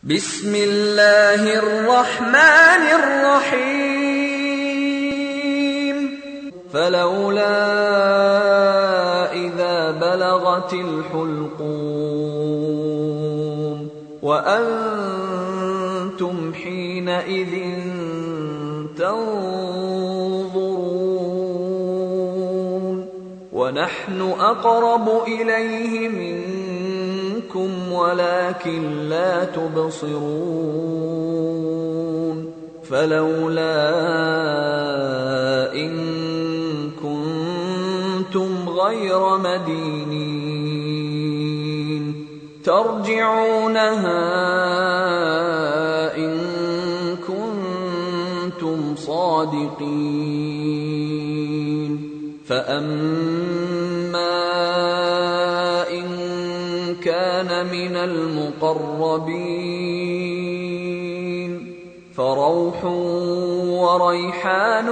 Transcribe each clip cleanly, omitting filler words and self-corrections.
Bismillahirrahmanirrahim. فلولا إذا بلغت الحلقوم وأنتم حينئذ تنظرون ونحن أقرب إليه منكم ولكن لا تبصرون فلولا إن كنتم غير مدينين ترجعونها إن كنتم صادقين فأما إن كان من المقربين فروح وريحان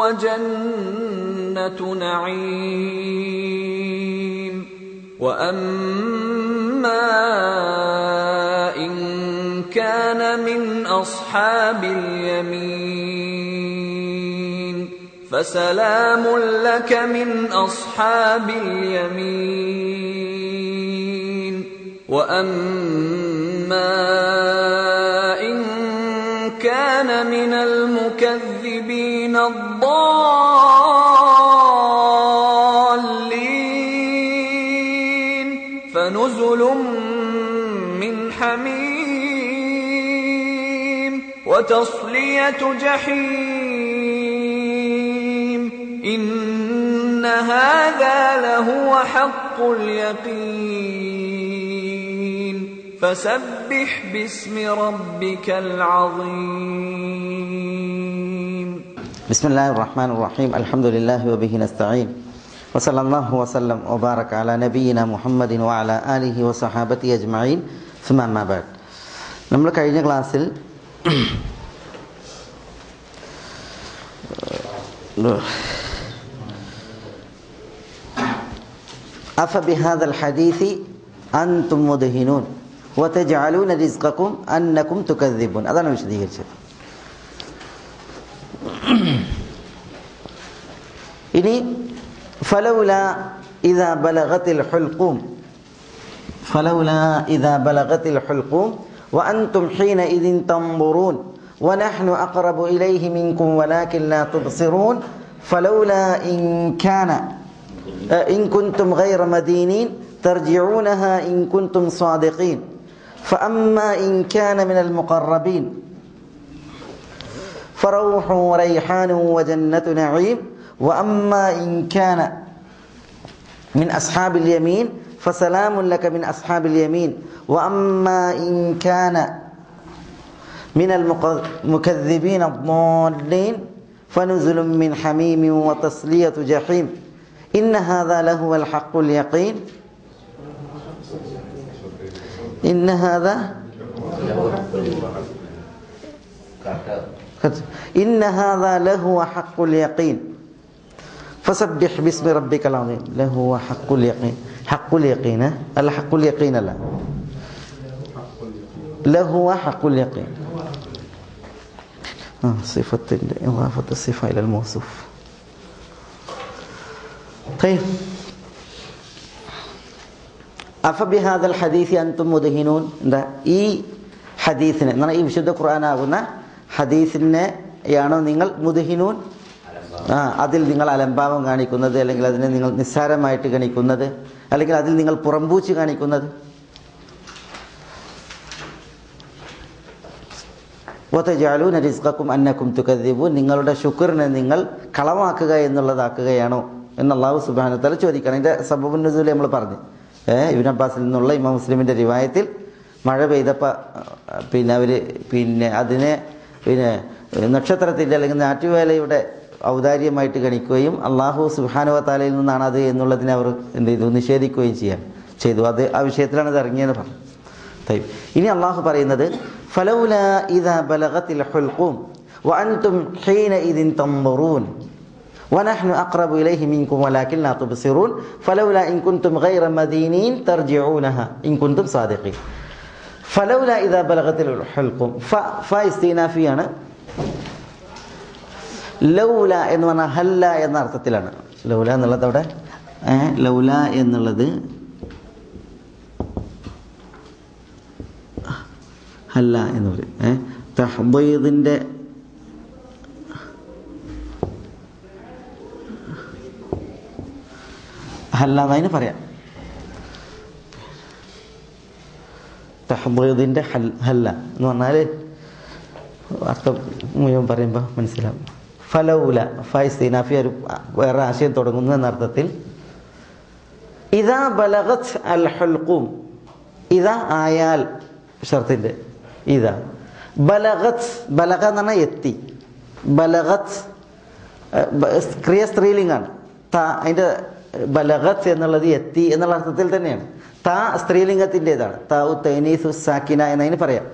وجنة نعيم وأما إن كان من أصحاب اليمين فسلام لك من أصحاب اليمين وأما إن كان من المكذبين الضالين فنزل من حميم وتصلية جحيم إن هذا لهو حق اليقين فسبح باسم ربك العظيم. بسم الله الرحمن الرحيم الحمد لله وبه نستعين وصلى الله وسلم وبارك على نبينا محمد وعلى آله وصحابته أجمعين ثم ما بعد. നമ്മൾ കഴിഞ്ഞ ക്ലാസ്സിൽ أفبهذا الحديث أنتم مدهنون وتجعلون رزقكم أنكم تكذبون. അതാണ് വിശദീകരിച്ചത്. ഇനി ഫലൗല ഇദാ ബലഗത്തിൽ ഹുൽഖൂം ഫലൗല ഇദാ ബലഗത്തിൽ ഹുൽഖൂം വഅൻതും ഹീനഇദിൻ തംബുറൂൻ വനഹ്നു അഖറബു ഇലൈഹി മിൻകും വലാകിൻ ലാ തുബ്സിറൂൻ ഫലൗല ഇൻ കാന ഇൻ കുൻതും ഗൈറ മദീനീൻ തർജിഊനഹ ഇൻ കുൻതും സാദിഖീൻ ഫഅമ്മാ ഇൻ കാന മിനൽ മുഖറബീൻ فروح وريحان وجنة نعيم وأما إن كان من أصحاب اليمين فسلام لك من أصحاب اليمين وأما إن كان من المكذبين الضالين فنزل من حميم وتصلية جحيم إن هذا لهو الحق اليقين إن هذا إن هذا لهو حق اليقين فسبح باسم ربك العظيم لهو حق اليقين حق اليقين الحق اليقين لا لهو حق اليقين صفة إضافة الصفة إلى الموصوف. طيب أفبهذا الحديث أنتم مدهنون ده إي حديثنا أنا إي بشد القرآن أقولنا ഹദീസിനെ യാണോ നിങ്ങൾ മുദ്ഹിനൂൻ അതിൽ നിങ്ങൾ അലംഭാവം കാണിക്കുന്നത് അല്ലെങ്കിൽ അതിനെ നിങ്ങൾ നിസ്സാരമായിട്ട് കാണിക്കുന്നത് അല്ലെങ്കിൽ അതിൽ നിങ്ങൾ പുറംപൂച്ച് കാണിക്കുന്നത് വതജഅലൂന റിസ്ഖക്കും അന്നക്കും തുകദ്ദിബൂൻ നിങ്ങളുടെ ശുക്റിനെ നിങ്ങൾ കളവാക്കുക എന്നുള്ളതാക്കുകയാണോ എന്ന് അല്ലാഹു സുബ്ഹാനഹു വ തആല ചോദിക്കണം. ഇതിന്റെ സബബുൻ നുസൂൽ നമ്മൾ പറഞ്ഞു. ഇബ്നു അബ്ബാസിൽ നിന്നുള്ള ഇമാം മുസ്ലിമിന്റെ റിവായത്തിൽ മഴ പെയ്തപ്പോൾ അവർ അതിനെ നക്ഷത്രത്തിൻ്റെ അല്ലെങ്കിൽ നാറ്റുവേലയുടെ ഔദാര്യമായിട്ട് ഗണിക്കുകയും അള്ളാഹു സുബ്ഹാനഹു വ തആലയിൽ നിന്നാണ് അത് എന്നുള്ളതിനെ അവർ എന്ത് ചെയ്തു നിഷേധിക്കുകയും ചെയ്തു. അത് ആ വിഷയത്തിലാണ് അത് ഇറങ്ങിയെന്ന് പറഞ്ഞു. ഇനി അള്ളാഹു പറയുന്നത് ഫലൗലാ ഇദാ ബലഗത്തിൽ ഹുൽഖൂം വഅൻതും ഹീനഇദിൻ തംബറൂൻ വനഹ്നു അഖ്റബു ഇലൈഹി മിൻകും വലാകിൻ ലാ തുബ്സിറൂൻ ഫലൗലാ ഇൻ കുൻതും ഗൈറ മദീനീൻ തർജിഊനഹ ഇൻ കുൻതും സാദിഖീൻ ഫലൗല ഇദാ ബലഗത്തുൽ ഹുൽഖും ഫ ഇസ്തിനാഫിയാണ്. ലൗല എന്ന് പറഞ്ഞാൽ ഹല്ല എന്ന അർത്ഥത്തിലാണ്. ലൗല എന്നുള്ളത് അവിടെ ലൗല എന്നുള്ളത് ഹല്ല എന്ന് പറയും. തഹ്ദീദിന്റെ ഹല്ല എന്നതിന് പറയാം. തഹ്ദീദിന്റെ ഹല്ല എന്ന് പറഞ്ഞാൽ അർത്ഥം മുഴുവൻ പറയുമ്പോൾ മനസ്സിലാവും. ഫലൗല ഫൈസ്തീനാഫി ഒരു വേറെ ആശയം തുടങ്ങുന്നു എന്നർത്ഥത്തിൽ ഇദാ ബലഗത് അൽ ഹുൽഖും. ഇദാ ആയാൽ ഷർത്തിന്റെ ഇതാ ബലഗത് ബലഗ എന്ന് പറഞ്ഞാൽ എത്തി. ബലഗത് ക്രിയ സ്ത്രീലിംഗാണ്. അതിൻ്റെ ബലഗത് എന്നുള്ളത് എത്തി എന്നുള്ള അർത്ഥത്തിൽ തന്നെയാണ്. താ സ്ത്രീലിംഗത്തിൻ്റെതാണ്. താവു തൈനീസു സാക്കിന എന്നതിന് പറയാം.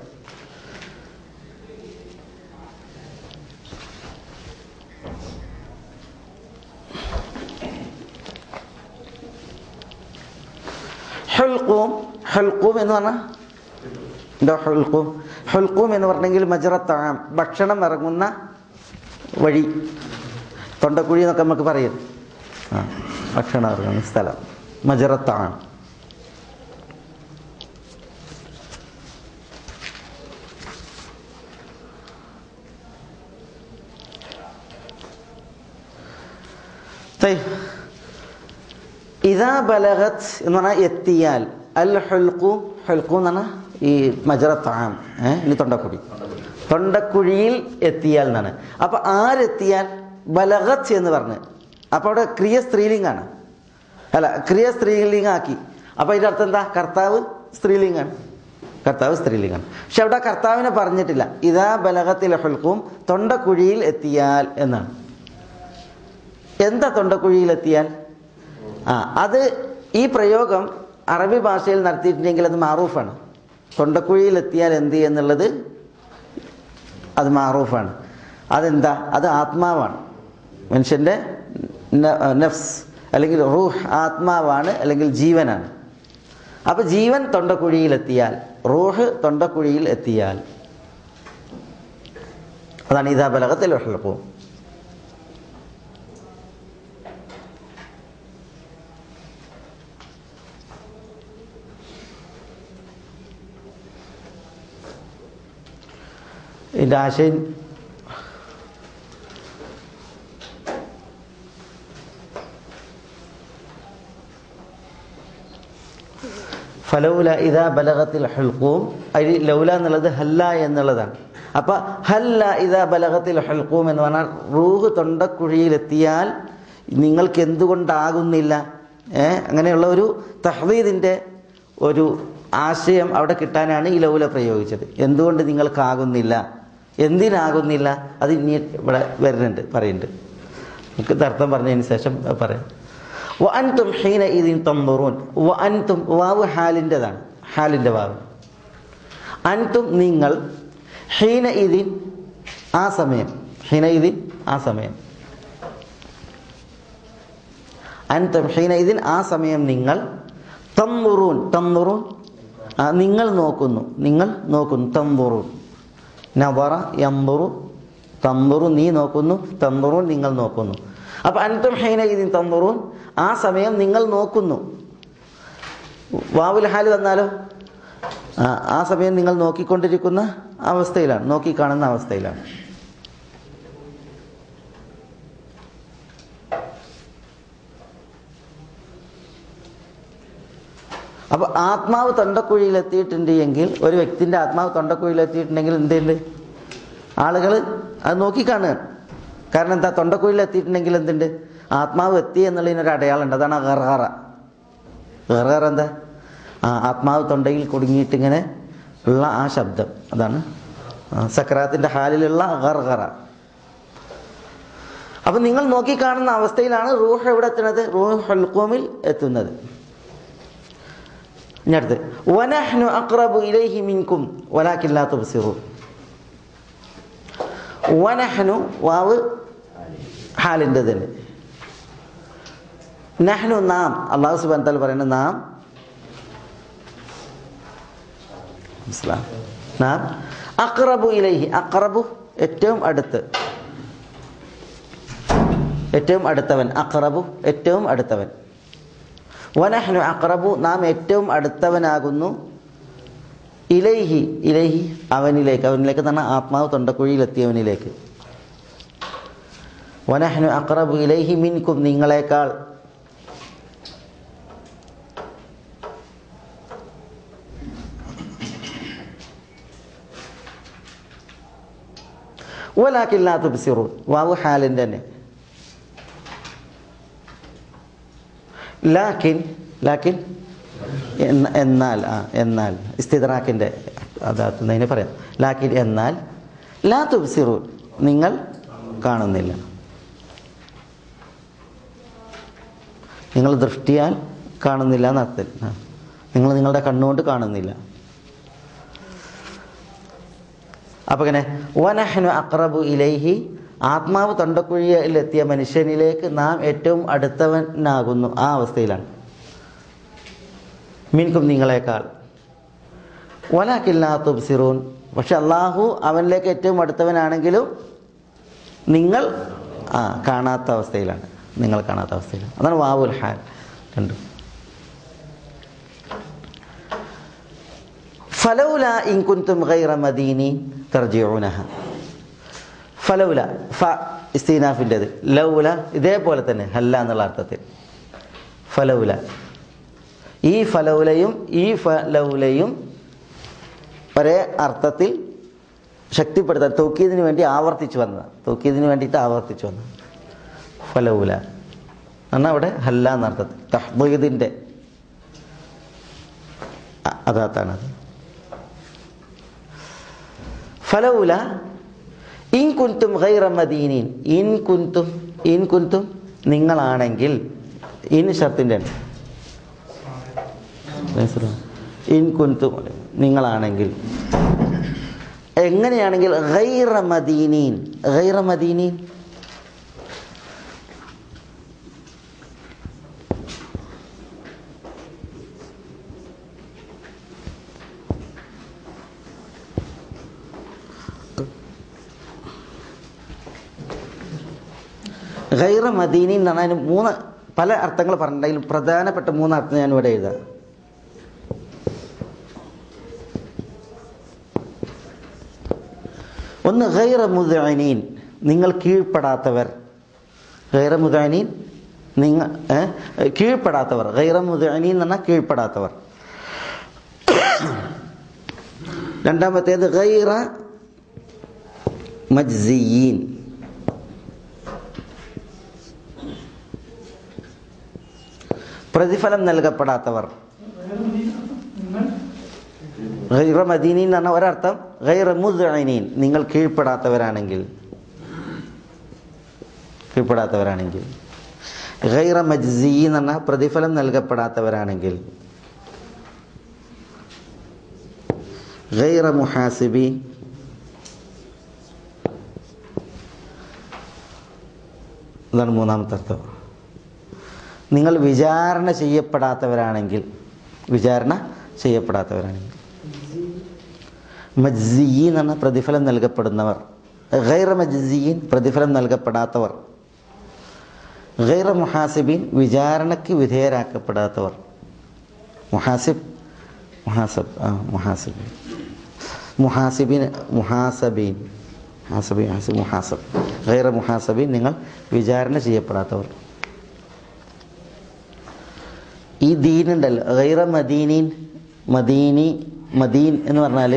ഹുൽഖൂം ഹുൽഖൂം എന്ന് പറഞ്ഞാൽ എന്താ ഹുൽഖൂം? ഹുൽഖൂം എന്ന് പറഞ്ഞെങ്കിൽ മജറത്താം ഭക്ഷണം ഇറങ്ങുന്ന വഴി, തൊണ്ടക്കുഴി എന്നൊക്കെ നമുക്ക് പറയും. ആ ഭക്ഷണം ഇറങ്ങുന്ന സ്ഥലം മജറത്താം. ഇദാ ബലഗത് എന്ന് പറഞ്ഞാൽ എത്തിയാൽ അൽ ഹുൽഖൂം. ഹുൽഖൂം എന്ന് പറഞ്ഞാൽ ഈ മജറത്താം ഇനി തൊണ്ടക്കുഴി, തൊണ്ടക്കുഴിയിൽ എത്തിയാൽ എന്നാണ്. അപ്പം ആരെത്തിയാൽ ബലഗത് എന്ന് പറഞ്ഞ്. അപ്പോൾ അവിടെ ക്രിയ സ്ത്രീലിംഗാണ്, അല്ല ക്രിയ സ്ത്രീലിംഗാക്കി. അപ്പോൾ അതിൻ്റെ അർത്ഥം എന്താ? കർത്താവ് സ്ത്രീലിംഗാണ്, കർത്താവ് സ്ത്രീലിംഗാണ്. പക്ഷെ അവിടെ കർത്താവിനെ പറഞ്ഞിട്ടില്ല. ഇദാ ബലഗത്തിൽ ഹുൽഖൂം തൊണ്ടക്കുഴിയിൽ എത്തിയാൽ എന്നാണ്. എന്താ തൊണ്ടക്കുഴിയിലെത്തിയാൽ? ആ അത് ഈ പ്രയോഗം അറബി ഭാഷയിൽ നടത്തിയിട്ടുണ്ടെങ്കിൽ അത് മാറൂഫാണ്. തൊണ്ടക്കുഴിയിലെത്തിയാൽ എന്ത് എന്നുള്ളത് അത് മാറൂഫാണ്. അതെന്താ? അത് ആത്മാവാണ്. മനുഷ്യൻ്റെ നഫ്സ് അല്ലെങ്കിൽ റൂഹ് ആത്മാവാണ്, അല്ലെങ്കിൽ ജീവനാണ്. അപ്പോൾ ജീവൻ തൊണ്ടക്കുഴിയിലെത്തിയാൽ, റൂഹ് തൊണ്ടക്കുഴിയിൽ എത്തിയാൽ അതാണ് ഇദാ ബലഗത്തിൽ ഹുൽഖൂം. ഇതിൻ്റെ ആശയം ഫലൗല ഇദാ ബലഗത്തിൽ ഹുൽഖൂം. അതിൽ ലൗല എന്നുള്ളത് ഹല്ല എന്നുള്ളതാണ്. അപ്പം ഹല്ല ഇദാ ബലഗത്തിൽ ഹുൽഖൂം എന്ന് പറഞ്ഞാൽ റൂഹ് തൊണ്ടക്കുഴിയിലെത്തിയാൽ നിങ്ങൾക്ക് എന്തുകൊണ്ടാകുന്നില്ല? അങ്ങനെയുള്ള ഒരു തഹ്ദീദിൻ്റെ ഒരു ആശയം അവിടെ കിട്ടാനാണ് ഈ ലൗല പ്രയോഗിച്ചത്. എന്തുകൊണ്ട് നിങ്ങൾക്കാകുന്നില്ല, എന്തിനാകുന്നില്ല, അത് ഇനി ഇവിടെ വരുന്നുണ്ട്, പറയുന്നുണ്ട്. നമുക്ക് അർത്ഥം പറഞ്ഞതിന് ശേഷം പറയാം. വ അൻതും ഹീന ഇദിൻ തൻദുറൂൻ. വ അൻതും വാവ് ഹാലിൻ്റെതാണ്, ഹാലിൻ്റെ വാവ്. അൻതും നിങ്ങൾ, ഹീന ഇദിൻ ആ സമയം, ഹീന ഇദിൻ ആ സമയം, അൻതും ഹീന ഇദിൻ ആ സമയം നിങ്ങൾ തൻദുറൂൻ. തൻദുറൂൻ നിങ്ങൾ നോക്കുന്നു, നിങ്ങൾ നോക്കുന്നു. തൻദുറൂ നവറ യംദുറു തൻദുറു നീ നോക്കുന്നു, തൻദുറൂ നിങ്ങൾ നോക്കുന്നു. അപ്പോൾ അൻതും ഹീന ഇദിൻ തൻദുറൂൻ ആ സമയം നിങ്ങൾ നോക്കുന്നു. വാവുൽ ഹാൽ വന്നാലോ? ആ സമയം നിങ്ങൾ നോക്കിക്കൊണ്ടിരിക്കുന്ന അവസ്ഥയിലാണ്, നോക്കിക്കാണുന്ന അവസ്ഥയിലാണ്. അപ്പോൾ ആത്മാവ് തൊണ്ടക്കുഴിയിലെത്തിയിട്ടുണ്ട് എങ്കിൽ, ഒരു വ്യക്തിൻ്റെ ആത്മാവ് തൊണ്ടക്കുഴിയിലെത്തിയിട്ടുണ്ടെങ്കിൽ എന്തുണ്ട്? ആളുകൾ അത് നോക്കിക്കാണുകയാണ്. കാരണം എന്താ? തൊണ്ടക്കുഴിയിലെത്തിയിട്ടുണ്ടെങ്കിൽ എന്തുണ്ട്? ആത്മാവ് എത്തി എന്നുള്ളതിനൊരു അടയാളമുണ്ട്. അതാണ് ഗർഗറ. ഗർഗറ എന്താ? ആ ആത്മാവ് തൊണ്ടയിൽ കുടുങ്ങിയിട്ടിങ്ങനെ ഉള്ള ആ ശബ്ദം, അതാണ് സക്രാത്തിൻ്റെ ഹാലിലുള്ള ഗർഗറ. അപ്പം നിങ്ങൾ നോക്കിക്കാണുന്ന അവസ്ഥയിലാണ് റൂഹ് എവിടെ എത്തുന്നത്? റൂഹ് ഹുൽഖൂമിൽ എത്തുന്നത്. അടുത്ത് വനഹ്നു അഖ്റബു ഇലൈഹി മിൻകും വലാകിൻ ലാ തുബ്സിറൂൻ. വനഹ്നു വാവ് ഹാലിൻ്റെ തന്നെ. നഹ്നു നാം. അല്ലാഹു സുബ്ഹാനഹു വ തആല പറയുന്നത് നാം Islam. Nah, akrabu ilaihi, akrabu, ettum adathavan, akrabu, ettum adathavan. Wanahnu akrabu, naam ettum adathavan agunu. Ilaihi, ilaihi, avanileke thana atmavu tondakulilettiyavanileke. Wanahnu akrabu ilaihi minkum ningalekal. ولكن لا تبصرون واو حال عندنا لكن എന്നാൽ ഇസ്തിദ്രാക്കിന്റെ അതാത്തുന്ന ഇതിനെ പറയാം لكن എന്നാൽ لا تبصرون നിങ്ങൾ കാണുന്നില്ല നിങ്ങൾ ദൃഷ്ടിയാൽ കാണുന്നില്ല എന്നർത്ഥം നിങ്ങൾ നിങ്ങളുടെ കണ്ണുകൊണ്ട് കാണുന്നില്ല അപ്പോൾ അങ്ങനെ വനഹ്നു അഖ്റബു ഇലൈഹി ആത്മാവ് തൊണ്ടക്കുഴിയിൽ എത്തിയ മനുഷ്യനിലേക്ക് നാം ഏറ്റവും അടുത്തവനാകുന്നു ആ അവസ്ഥയിലാണ് മിൻകും നിങ്ങളേക്കാൾ വലാകിൻ ലാ തുബ്സിറൂൻ പക്ഷേ അല്ലാഹു അവനിലേക്ക് ഏറ്റവും അടുത്തവനാണെങ്കിലും നിങ്ങൾ കാണാത്ത അവസ്ഥയിലാണ് നിങ്ങൾ കാണാത്ത അവസ്ഥയിലാണ് അതാണ് വാവുൽ ഹാൽ കണ്ടു ഫലൗല ഇൻ കുൻതും ഗൈറ മദീനി തർജിഊനഹ ഫലൗല ഫ ഇസ്തിനാഫിൻ്റെത് ലൗല ഇതേപോലെ തന്നെ ഹല്ല എന്നുള്ള അർത്ഥത്തിൽ ഫലൗല ഈ ഫലൗലയും ഒരേ അർത്ഥത്തിൽ ശക്തിപ്പെടുത്താൻ തൗക്കീദിന് വേണ്ടി ആവർത്തിച്ചു വന്നതാണ് ഫലൗല എന്നാൽ അവിടെ ഹല്ല എന്നർത്ഥത്തിൽ തഹ്ദീദിൻ്റെ അതാത്താണത് ഫലൗല ഇൻ കുൻതും ഗൈറ മദീനീൻ ഇൻ കുൻതും നിങ്ങളാണെങ്കിൽ ഇൻ ഷർത്തിൻ്റെ ഇൻ കുൻതും നിങ്ങളാണെങ്കിൽ എങ്ങനെയാണെങ്കിൽ ഗൈറ മദീനീൻ ഗൈറ മദീനി എന്നാണ് അതിന് മൂന്ന് പല അർത്ഥങ്ങൾ പറഞ്ഞിട്ടുണ്ടെങ്കിലും പ്രധാനപ്പെട്ട മൂന്ന് അർത്ഥം ഞാൻ ഇവിടെ എഴുതാം ഒന്ന് ഗൈറ മുദ്അനീൻ നിങ്ങൾ കീഴ്പ്പെടാത്തവർ ഗൈറ മുദ്അനീൻ എന്ന് പറഞ്ഞാൽ കീഴ്പ്പെടാത്തവർ രണ്ടാമത്തേത് ഗൈറ മജ്സിയീൻ പ്രതിഫലം നൽകപ്പെടാത്തവർ ഗൈറ മദീനി എന്ന് പറഞ്ഞാൽ ഒരർത്ഥം ഗൈറ മുദ്അനീൻ നിങ്ങൾ കീഴ്പ്പെടാത്തവരാണെങ്കിൽ ഗൈറ മജ്സീ എന്ന് പറഞ്ഞാൽ പ്രതിഫലം നൽകപ്പെടാത്തവരാണെങ്കിൽ ഗൈറ മുഹാസിബി ഇതാണ് മൂന്നാമത്തെ അർത്ഥം നിങ്ങൾ വിചാരണ ചെയ്യപ്പെടാത്തവരാണെങ്കിൽ മജ്സിയീൻ എന്ന പ്രതിഫലം നൽകപ്പെടുന്നവർ ഗൈറ മജ്സിയീൻ പ്രതിഫലം നൽകപ്പെടാത്തവർ ഗൈറ മുഹാസിബീൻ വിചാരണയ്ക്ക് വിധേയരാക്കപ്പെടാത്തവർ ഗൈറ മുഹാസബീൻ നിങ്ങൾ വിചാരണ ചെയ്യപ്പെടാത്തവർ ഈ ദീൻ ഉണ്ടല്ലോ ഗൈറ മദീനീൻ മദീൻ എന്ന് പറഞ്ഞാൽ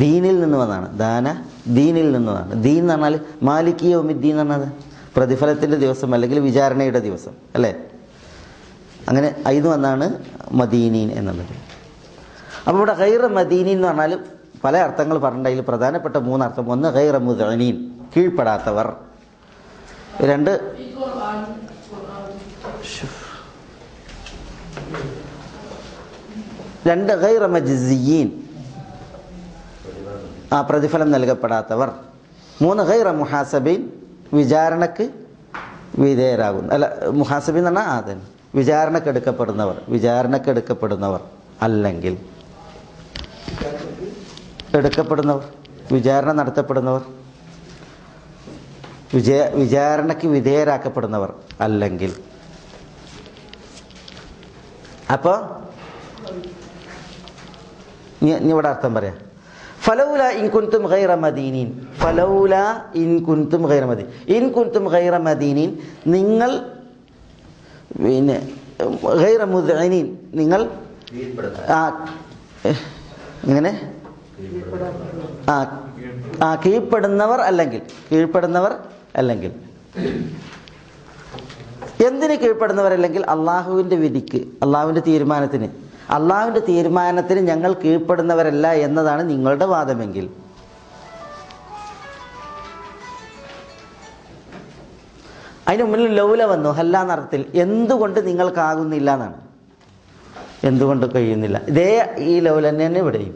ദീനിൽ നിന്ന് വന്നതാണ് ദീനിൽ നിന്ന് വന്നതാണ് ദീൻ എന്ന് പറഞ്ഞാൽ മാലിക് യൗമിദ്ദീൻ എന്ന് പറഞ്ഞത് പ്രതിഫലത്തിൻ്റെ ദിവസം അല്ലെങ്കിൽ വിചാരണയുടെ ദിവസം അല്ലേ അങ്ങനെ അതിന് വന്നാണ് മദീനീൻ എന്നുള്ളത് അപ്പോൾ ഇവിടെ ഗൈറ മദീനീൻ എന്ന് പറഞ്ഞാൽ പല അർത്ഥങ്ങൾ പറഞ്ഞിട്ടുണ്ടെങ്കിൽ പ്രധാനപ്പെട്ട മൂന്നർത്ഥം ഒന്ന് ഗൈറ മുദ്അനീൻ കീഴ്പ്പെടാത്തവർ രണ്ട് ഗൈറ മജ്സിയീൻ പ്രതിഫലം നൽകപ്പെടാത്തവർ മൂന്ന് ഗൈറ മുഹാസബീൻ വിചാരണക്ക് വിധേയരാകുന്നു അല്ല മുഹാസബീൻ എന്ന് പറഞ്ഞാൽ അതന്നെ വിചാരണക്കെടുക്കപ്പെടുന്നവർ അല്ലെങ്കിൽ എടുക്കപ്പെടുന്നവർ, വിചാരണ നടത്തപ്പെടുന്നവർ, വിചാരണയ്ക്ക് വിധേയരാക്കപ്പെടുന്നവർ അല്ലെങ്കിൽ. അപ്പോൾ ഇവിടെ അർത്ഥം പറയാം, ഫലൗല ഇൻ കുൻതും ഗൈറ മദീനീൻ, ഫലൗല ഇൻ കുൻതും ഗൈറ മദീൻ, ഇൻ കുൻതും ഗൈറ മദീനീൻ നിങ്ങൾ പിന്നെ ഗൈറ മുദ്ഇനീൻ നിങ്ങൾ ഇങ്ങനെ കീഴ്പ്പെടുന്നവർ അല്ലെങ്കിൽ, കീഴ്പ്പെടുന്നവർ അല്ലെങ്കിൽ എന്തിന് കീഴ്പ്പെടുന്നവരല്ലെങ്കിൽ അള്ളാഹുവിൻ്റെ വിധിക്ക്, അള്ളാഹുവിൻ്റെ തീരുമാനത്തിന്, അള്ളാഹുവിൻ്റെ തീരുമാനത്തിന് ഞങ്ങൾ കീഴ്പ്പെടുന്നവരല്ല എന്നതാണ് നിങ്ങളുടെ വാദമെങ്കിൽ അതിന് മുന്നിൽ ലൗല വന്നു ഹല്ലാന്നർത്ഥത്തിൽ എന്തുകൊണ്ട് നിങ്ങൾക്കാകുന്നില്ല എന്നാണ്, എന്തുകൊണ്ട് കഴിയുന്നില്ല. ഇതേ ഈ ലൗല തന്നെയാണ് ഇവിടെയും.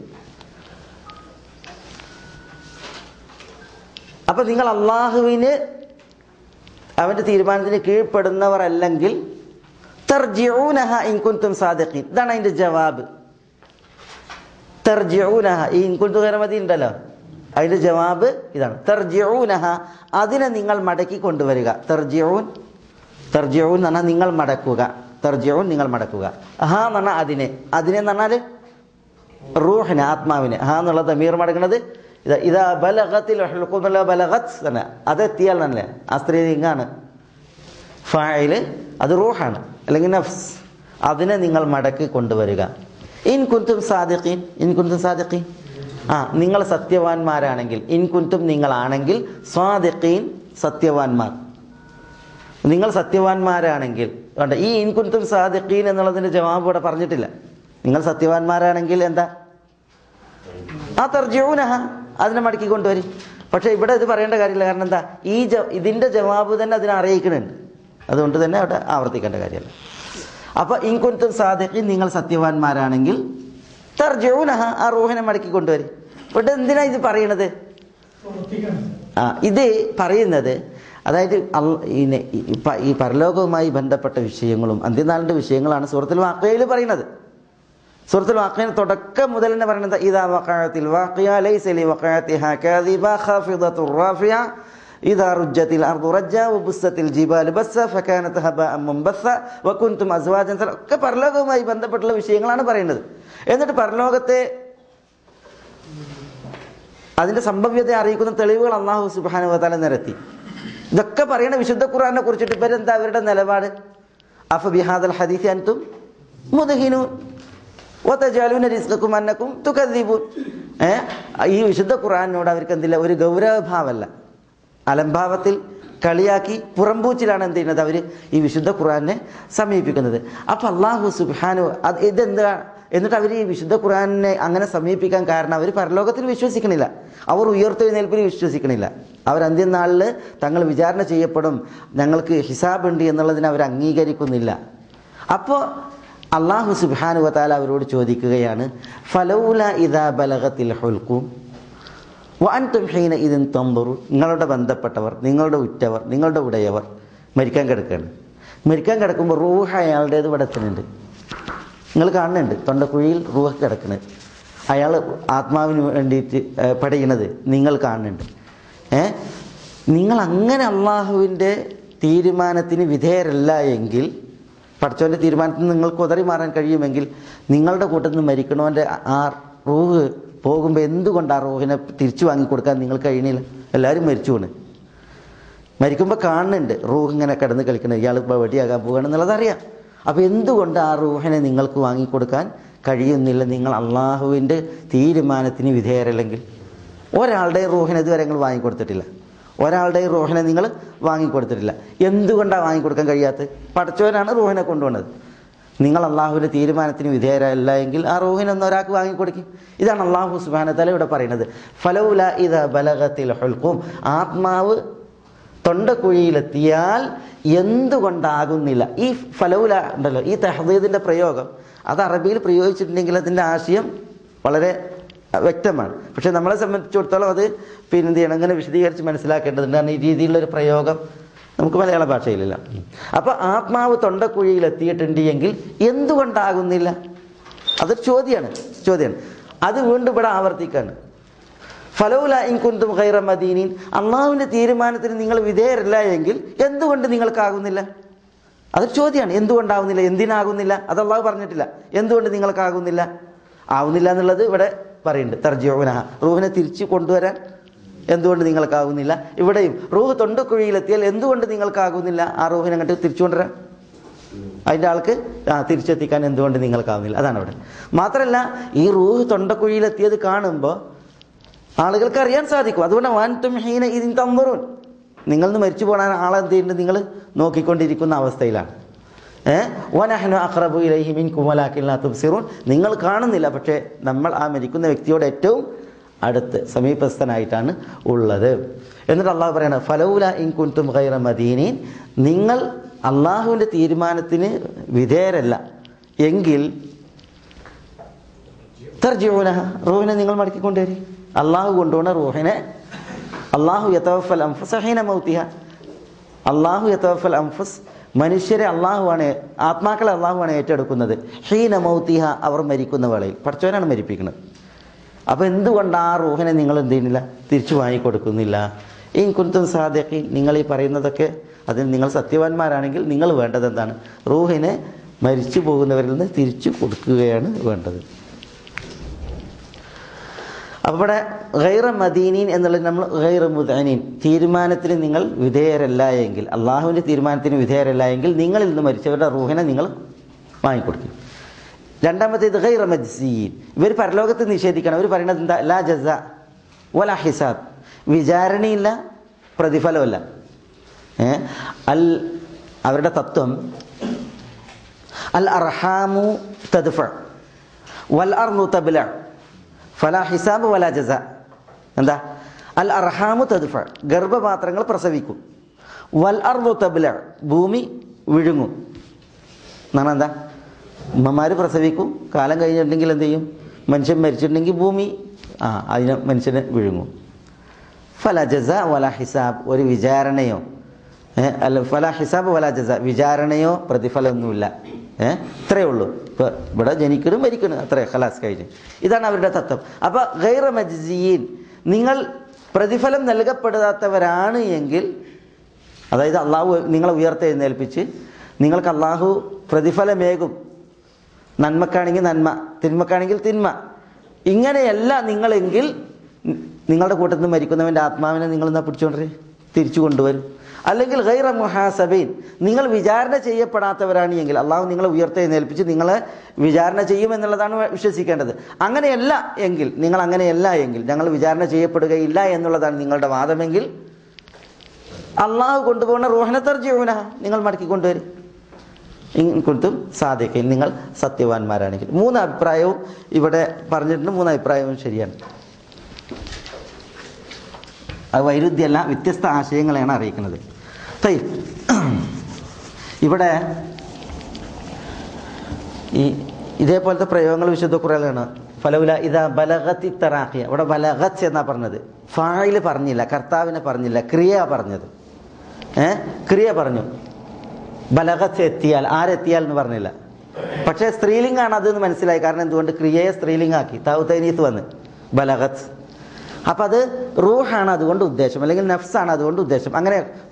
അപ്പം നിങ്ങൾ അള്ളാഹുവിന് അവൻ്റെ തീരുമാനത്തിന് കീഴ്പ്പെടുന്നവരല്ലെങ്കിൽ തർജിഊനഹ ഇൻ കുൻതും സാദിഖീൻ, ഇതാണ് അതിൻ്റെ ജവാബ്. തർജിഊനഹ ഇൻ കുൻതും ഗൈറ മദീൻ ഉണ്ടല്ലോ, അതിൻ്റെ ജവാബ് ഇതാണ്. തർജിഊനഹ അതിനെ നിങ്ങൾ മടക്കി കൊണ്ടുവരിക. തർജിഊൻ, തർജിഊൻ എന്ന് പറഞ്ഞാൽ നിങ്ങൾ മടക്കുക, തർജിഊൻ നിങ്ങൾ മടക്കുക. ഹാ എന്ന് പറഞ്ഞാൽ അതിനെ, അതിനെന്ന് പറഞ്ഞാൽ റൂഹിനെ, ആത്മാവിനെ. ഹാ എന്നുള്ളത് മീർ മടക്കുന്നത് ഇതാ ബലഗത്തിൽ ഹുൽഖുബല ബലഗത്ത് തന്നെ, അതെത്തിയാൽ തന്നെ ആ സ്ത്രീ ലിംഗാണ് ഫായില്, അത് റൂഹാണ് അല്ലെങ്കിൽ നഫ്സ്. അതിനെ നിങ്ങൾ മടക്കി കൊണ്ടുവരിക. ഇൻ കുൻതും സാദിഖീൻ, ഇൻ കുൻതും സാദിഖീൻ, ആ നിങ്ങൾ സത്യവാന്മാരാണെങ്കിൽ, ഇൻ കുൻതും നിങ്ങളാണെങ്കിൽ, സാദിഖീൻ സത്യവാന്മാർ, നിങ്ങൾ സത്യവാന്മാരാണെങ്കിൽ. കണ്ട ഈ ഇൻ കുൻതും സാദിഖീൻ എന്നുള്ളതിൻ്റെ ജവാബ് ഇവിടെ പറഞ്ഞിട്ടില്ല. നിങ്ങൾ സത്യവാന്മാരാണെങ്കിൽ എന്താ ആ തർജിഊനഹ അതിനെ മടക്കി കൊണ്ടുവരും. പക്ഷേ ഇവിടെ ഇത് പറയേണ്ട കാര്യമില്ല. കാരണം എന്താ, ഈ ഇതിൻ്റെ ജവാബ് തന്നെ അതിനെ അറിയിക്കുന്നുണ്ട്. അതുകൊണ്ട് തന്നെ അവിടെ ആവർത്തിക്കേണ്ട കാര്യമല്ല. അപ്പോൾ ഇൻ കുൻതും സാദിഖീൻ നിങ്ങൾ സത്യവാന്മാരാണെങ്കിൽ തർജിഊനഹ ആ റൂഹിനെ മടക്കി കൊണ്ടുവരും. ഇവിടെ എന്തിനാണ് ഇത് പറയണത്? ആ ഇത് പറയുന്നത് അതായത് ഈ പരലോകവുമായി ബന്ധപ്പെട്ട വിഷയങ്ങളും അന്ത്യനാളിൻ്റെ വിഷയങ്ങളാണ് സൂറത്തുൽ വാഖിയയിൽ പറയുന്നത്. സൂറത്തുൽ വാഖിയയുടെ തുടക്കം മുതൽ തന്നെ പറയുന്നത് ഇദാ വഖഅത്തിൽ വാഖിയ ലൈസ ലി വഖഅതിഹാ കാദിബ ഖാഫിദത്തുർ റാഫിയ ഇദാ റുജ്ജത്തിൽ അർദു റജ്ജ വബുസ്സത്തിൽ ജിബാലു ബസ്സ ഫകാനത് ഹബഅൻ മുൻബസ്സ വകുൻതും അസ്വാജൻ സല. ഒക്കെ പരലോകവുമായി ബന്ധപ്പെട്ടുള്ള വിഷയങ്ങളാണ് പറയുന്നത്. എന്നിട്ട് പരലോകത്തെ അതിൻ്റെ സംഭവ്യതയെ അറിയിക്കുന്ന തെളിവുകൾ അല്ലാഹു സുബ്ഹാനഹു വ തആല നിരത്തി. ഇതൊക്കെ പറയുന്ന വിശുദ്ധ ഖുർആനെ കുറിച്ചിട്ട് ഇവരെന്താ അവരുടെ നിലപാട്? അഫ ബിഹാദൽ ഹദീസി അൻതും മുദ്ഹിനൂൻ വതജാലുന റിസ്ഖക്കും അന്നക്കും തുകദ്ദിബൂൻ. ഈ വിശുദ്ധ ഖുർആനിനോട് അവർക്ക് എന്തില്ല, ഒരു ഗൗരവഭാവമല്ല. അലംഭാവത്തിൽ കളിയാക്കി പുറംപൂച്ചിലാണ് എന്ത് ചെയ്യുന്നത് അവർ ഈ വിശുദ്ധ ഖുർആനെ സമീപിക്കുന്നത്. അപ്പം അള്ളാഹു സുബ്ഹാനഹു ഇതെന്താ? എന്നിട്ട് അവർ ഈ വിശുദ്ധ ഖുർആനെ അങ്ങനെ സമീപിക്കാൻ കാരണം അവർ പരലോകത്തിൽ വിശ്വസിക്കണില്ല, അവർ ഉയർത്തെഴുന്നേൽപ്പിൽ വിശ്വസിക്കണില്ല, അവർ അന്ത്യനാളിൽ തങ്ങൾ വിചാരണ ചെയ്യപ്പെടും, ഞങ്ങൾക്ക് ഹിസാബുണ്ട് എന്നുള്ളതിനെ അവർ അംഗീകരിക്കുന്നില്ല. അപ്പോൾ അള്ളാഹു സുബ്ഹാനഹു വ തആല അവരോട് ചോദിക്കുകയാണ്, ഫലൗല ഇദാ ബലഗത്തിൽ ഹുൽഖൂം വഅൻതും ഹീനഇദിൻ തൻദുറൂൻ. നിങ്ങളുടെ ബന്ധപ്പെട്ടവർ, നിങ്ങളുടെ ഉറ്റവർ, നിങ്ങളുടെ ഉടയവർ മരിക്കാൻ കിടക്കുകയാണ്. മരിക്കാൻ കിടക്കുമ്പോൾ റൂഹ് അയാളുടേത് ഇവിടെ എത്തുന്നുണ്ട്. നിങ്ങൾ കാണുന്നുണ്ട് തൊണ്ടക്കുഴിയിൽ റൂഹ് കിടക്കുന്നത്, അയാൾ ആത്മാവിന് വേണ്ടിയിട്ട് പടയുന്നത് നിങ്ങൾ കാണുന്നുണ്ട്. നിങ്ങളങ്ങനെ അള്ളാഹുവിൻ്റെ തീരുമാനത്തിന് വിധേയരല്ല എങ്കിൽ, പഠിച്ചവൻ്റെ തീരുമാനത്തിന് നിങ്ങൾ കുതറി മാറാൻ കഴിയുമെങ്കിൽ, നിങ്ങളുടെ കൂട്ടത്തിൽ നിന്ന് മരിക്കണവൻ്റെ ആ റൂഹ് പോകുമ്പോൾ എന്തുകൊണ്ട് ആ റൂഹിനെ തിരിച്ചു വാങ്ങിക്കൊടുക്കാൻ നിങ്ങൾ കഴിയണില്ല? എല്ലാവരും മരിച്ചു പോണ്. മരിക്കുമ്പോൾ കാണുന്നുണ്ട് റൂഹ് ഇങ്ങനെ കിടന്ന് കളിക്കണം, ഇയാൾ ഇപ്പോൾ വെടിയാകാൻ പോകുകയാണെന്നുള്ളതറിയാം. അപ്പോൾ എന്തുകൊണ്ട് ആ റൂഹിനെ നിങ്ങൾക്ക് വാങ്ങിക്കൊടുക്കാൻ കഴിയുന്നില്ല? നിങ്ങൾ അള്ളാഹുവിൻ്റെ തീരുമാനത്തിന് വിധേയരല്ലെങ്കിൽ. ഒരാളുടെ റൂഹിനെ ഇതുവരെ നിങ്ങൾ വാങ്ങിക്കൊടുത്തിട്ടില്ല, ഒരാളുടെ റൂഹിനെ നിങ്ങൾ വാങ്ങിക്കൊടുത്തിട്ടില്ല. എന്തുകൊണ്ടാണ് വാങ്ങിക്കൊടുക്കാൻ കഴിയാത്തത്? പഠിച്ചവനാണ് റൂഹിനെ കൊണ്ടുപോകുന്നത്. നിങ്ങൾ അള്ളാഹുവിൻ്റെ തീരുമാനത്തിന് വിധേയരല്ല എങ്കിൽ ആ റൂഹിനൊന്നും ഒരാൾക്ക് വാങ്ങിക്കൊടുക്കും. ഇതാണ് അള്ളാഹു സുബ്ഹാനഹു വ തആല ഇവിടെ പറയുന്നത്, ഫലൗല ഇദാ ബലഗത്തിൽ ഹുൽഖൂം. ആത്മാവ് തൊണ്ടക്കുഴിയിലെത്തിയാൽ എന്തുകൊണ്ടാകുന്നില്ല? ഈ ഫലൗല ഉണ്ടല്ലോ, ഈ തഹ്ദീദിൻ്റെ പ്രയോഗം അത് അറബിയിൽ പ്രയോഗിച്ചിട്ടുണ്ടെങ്കിൽ അതിൻ്റെ ആശയം വളരെ വ്യക്തമാണ്. പക്ഷേ നമ്മളെ സംബന്ധിച്ചിടത്തോളം അത് പിന്നെ എന്ത് ചെയ്യണം, അങ്ങനെ വിശദീകരിച്ച് മനസ്സിലാക്കേണ്ടതുണ്ട്. കാരണം ഈ രീതിയിലുള്ളൊരു പ്രയോഗം നമുക്ക് മലയാള ഭാഷയിലില്ല. അപ്പോൾ ആത്മാവ് തൊണ്ടക്കുഴിയിൽ എത്തിയിട്ടുണ്ട് എങ്കിൽ എന്തുകൊണ്ടാകുന്നില്ല? അതൊരു ചോദ്യമാണ്. അത് വീണ്ടും ഇവിടെ ആവർത്തിക്കുകയാണ്. Falola in Kuntum Gaira Madinin, Allah in the Tiriman Ningle with their Layangil, Yendu and Ningle Kagunilla. Other Chodian, Yendu and Downilla, Indina Gunilla, other Lavarnetilla, Yendu and Ningle Kagunilla, Avnilla and Ladu, whatever, Parind, Targiona, Rovena Tilchi Pondura, Yendu and Ningle Kagunilla, if what I Ruth on the Kurila Til, Yendu and Ningle Kagunilla, Arovena and Tilchundra. I dalke, Tirchetikan and Don Ningle Kamil, Adanot. Matrella, Iru, Tondakuila, the Karnumbo, Alakal Karian Sadik, Aduna, one to Mahina is in Tamburun. Ningle Merchibon and Alan the Ningle, no Kikondikuna was Taylor. Eh? One Ahana Akrabuila him in Kumalakila to Sirun, Ningle Karnan, the Lapate, Namal American Victor at two, Adat, Samipastanitan, Ulladev. And the Lavarana Falola in Kuntum Gaira Madini, Ningle. Allah who is the Irmanatine, Viderella, Engil, Tarjuna, Rovina Ningle Marki Kundari, Allah who donor Rohene, Allah who Yatafal Amphus, Ahina Motia, Allah who Yatafal Amphus, Manisheri Allah one, Atmakal Allah one, Etadukunda, Hina Motia, our Mericuna Valley, Parchana Meripigna. Abendu and Dar, Rohena Ningle Dinilla, Tirchuai Kodakunilla, In Kuntum Sadeki, Ningali Parina the Ke. I think Ningle Sativan Marangal, Ningle went other than Rohine, my Richibo in the Verena, Tirchip would went other. Abada Gaira Madinin and the Lenam Gaira Mudanin, Tirmanatri Ningle with their lying, Allah with Tirmanatri with their lying, Ningle in the Maricheva, Rohina Ningle, my good. Dandamati the Gaira Madzi, very parlogat in the Shedikan, very parana than the Lajaza, Walla Hisab, Vijaranilla, Pradifalola. Al Avreda Tatum Al Arhamu Tadfer Wal Arnu Tabilar Fala Hisab Wala Jaza and the Al Arhamu Tadfer Garba Matrangal Prasaviku Wal Arnu Tabilar Bumi Vidungu Nananda Mamari Prasaviku Kalanga Ningle and the Mention Merchant Bumi I mentioned Vidungu Fala Jaza Wala Hisab or Vijaraneo Fala Hisab Wala Jaza, Vijaraneo, Pratifalanula. Eh? Treulu, but Jenikur, American, Trehalas Kaji. Idan Avata. About Gaira Majin, Ningal, Pratifalam, the Lega Padata Verani Engil, Ada Allah, Ningal Vierte in El Pichi, Ningal Kalahu, Pratifala Megu, Nanmakanigan, Nanma, Tinmakanigil Tinma, Inganella, Ningal Engil, Ningal the Quota the American and Atman and Ningal the Puchundry, Tirchunduel. Allegil Gaira Mohasabin, Ningle Vijarna Chaya Panata Varaniangel, allow Ningle Virta and El Pitch, Ningala, Vijarna Chayim and the Ladana Vishikanda. Anganella Engel, Ningalanganella Engel, Dangal Vijarna Chaya Purgaila and the Ladan Ningle of Adam Engel. Allah Gundabona Rohanatar Jivuna, Ningle Marki Gundari. In Kuntum, Sadik, Ningle, Satyavan Maranik. Muna Prayo, if a pardon, Muna Prayo Shirian. I will do the la with Testa Ashing and Arakan. Tay, if they put the Prayangal Visha do Kuralana, Falola Ida Balagati Tarakia, what a Balagatsia Naparnade, File Parnilla, Cartavina Parnilla, Crea Parnade, eh? Crea Parnu Balagatse Tial, Aretial Varnilla. Purchase thrilling another man like Arnan to want to create thrilling aki, Tautani Tuan, Balagats. Apade Ruhana the one to Desh, Malagan Nafsana the one to Desh, Angre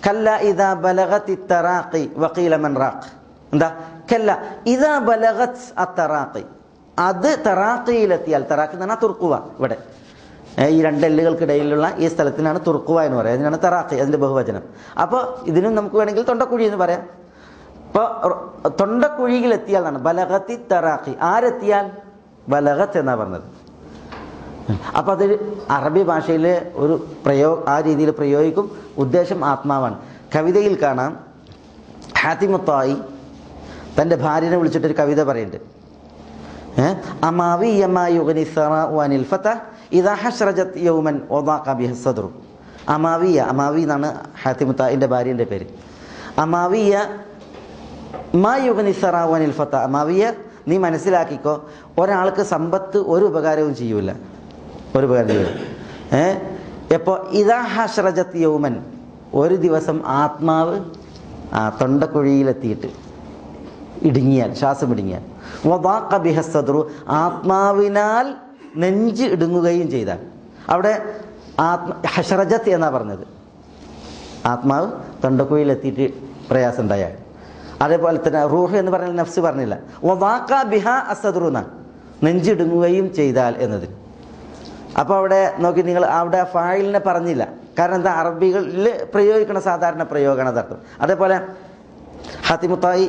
Kalla Ida Balagati Taraki, Wakila Manrak, and the Kalla Ida Balagats at Taraki Ade Taraki Latial Taraki, the Naturkua, what a little Kadilula is Talatina Turkua and Taraki and the Bovajan. Apa, it didn't come and get on the Kuri in the Vare Tondakuri Latial and Balagati Taraki, Aretial Balagatanavan. About the Arabi Bashile, Prayo, Adi Dil Prayoikum, Udesham Atmavan, Kavida Ilkana, Hatimutai, then the Parina will chatter Kavida Parent. Amavi Yama Yoganisara, one ilfata, Ida Hashrajat Yoman, Oda Kabi Sadru. Amavia, Amavina Hatimuta in the Barin de Peri. Amavia Ma Yoganisara, one ilfata, Amavia, Nimanasilakiko, or Alka Sambat, Urubagaru Giula. Eh? Epo Ida Hashrajat Yoman, or it was some Atma, a Tondakuri theatre. Idinia, Shasamidinia. Wabaka Bihasadru, Atma Vinal, Nenji Dunguay in Jeda. അവിടെ ഹഷറജത്ത് എന്നാണ് പറഞ്ഞത്. ആത്മാവ് തൊണ്ടക്കുഴിയിലെത്തിയിട്ട് പ്രയാസം ഉണ്ടായാൽ. അതേപോലെ തന്നെ റൂഹ് എന്ന് പറഞ്ഞാൽ നഫ്സ് പറഞ്ഞില്ല. വവാഖ ബിഹാ അസദ്റുന, നെഞ്ചിടുങ്ങുകയും ചെയ്താൽ എന്നതിന്. അപ്പോൾ അവിടെ നോക്കി നിങ്ങൾ അവിടെ ഫായിലിനെ പറഞ്ഞില്ല. കാരണം എന്താ, അറബികളിൽ പ്രയോഗിക്കുന്ന സാധാരണ പ്രയോഗമാണ് അതർത്ഥം. അതേപോലെ ഹത്തിമുത്തായി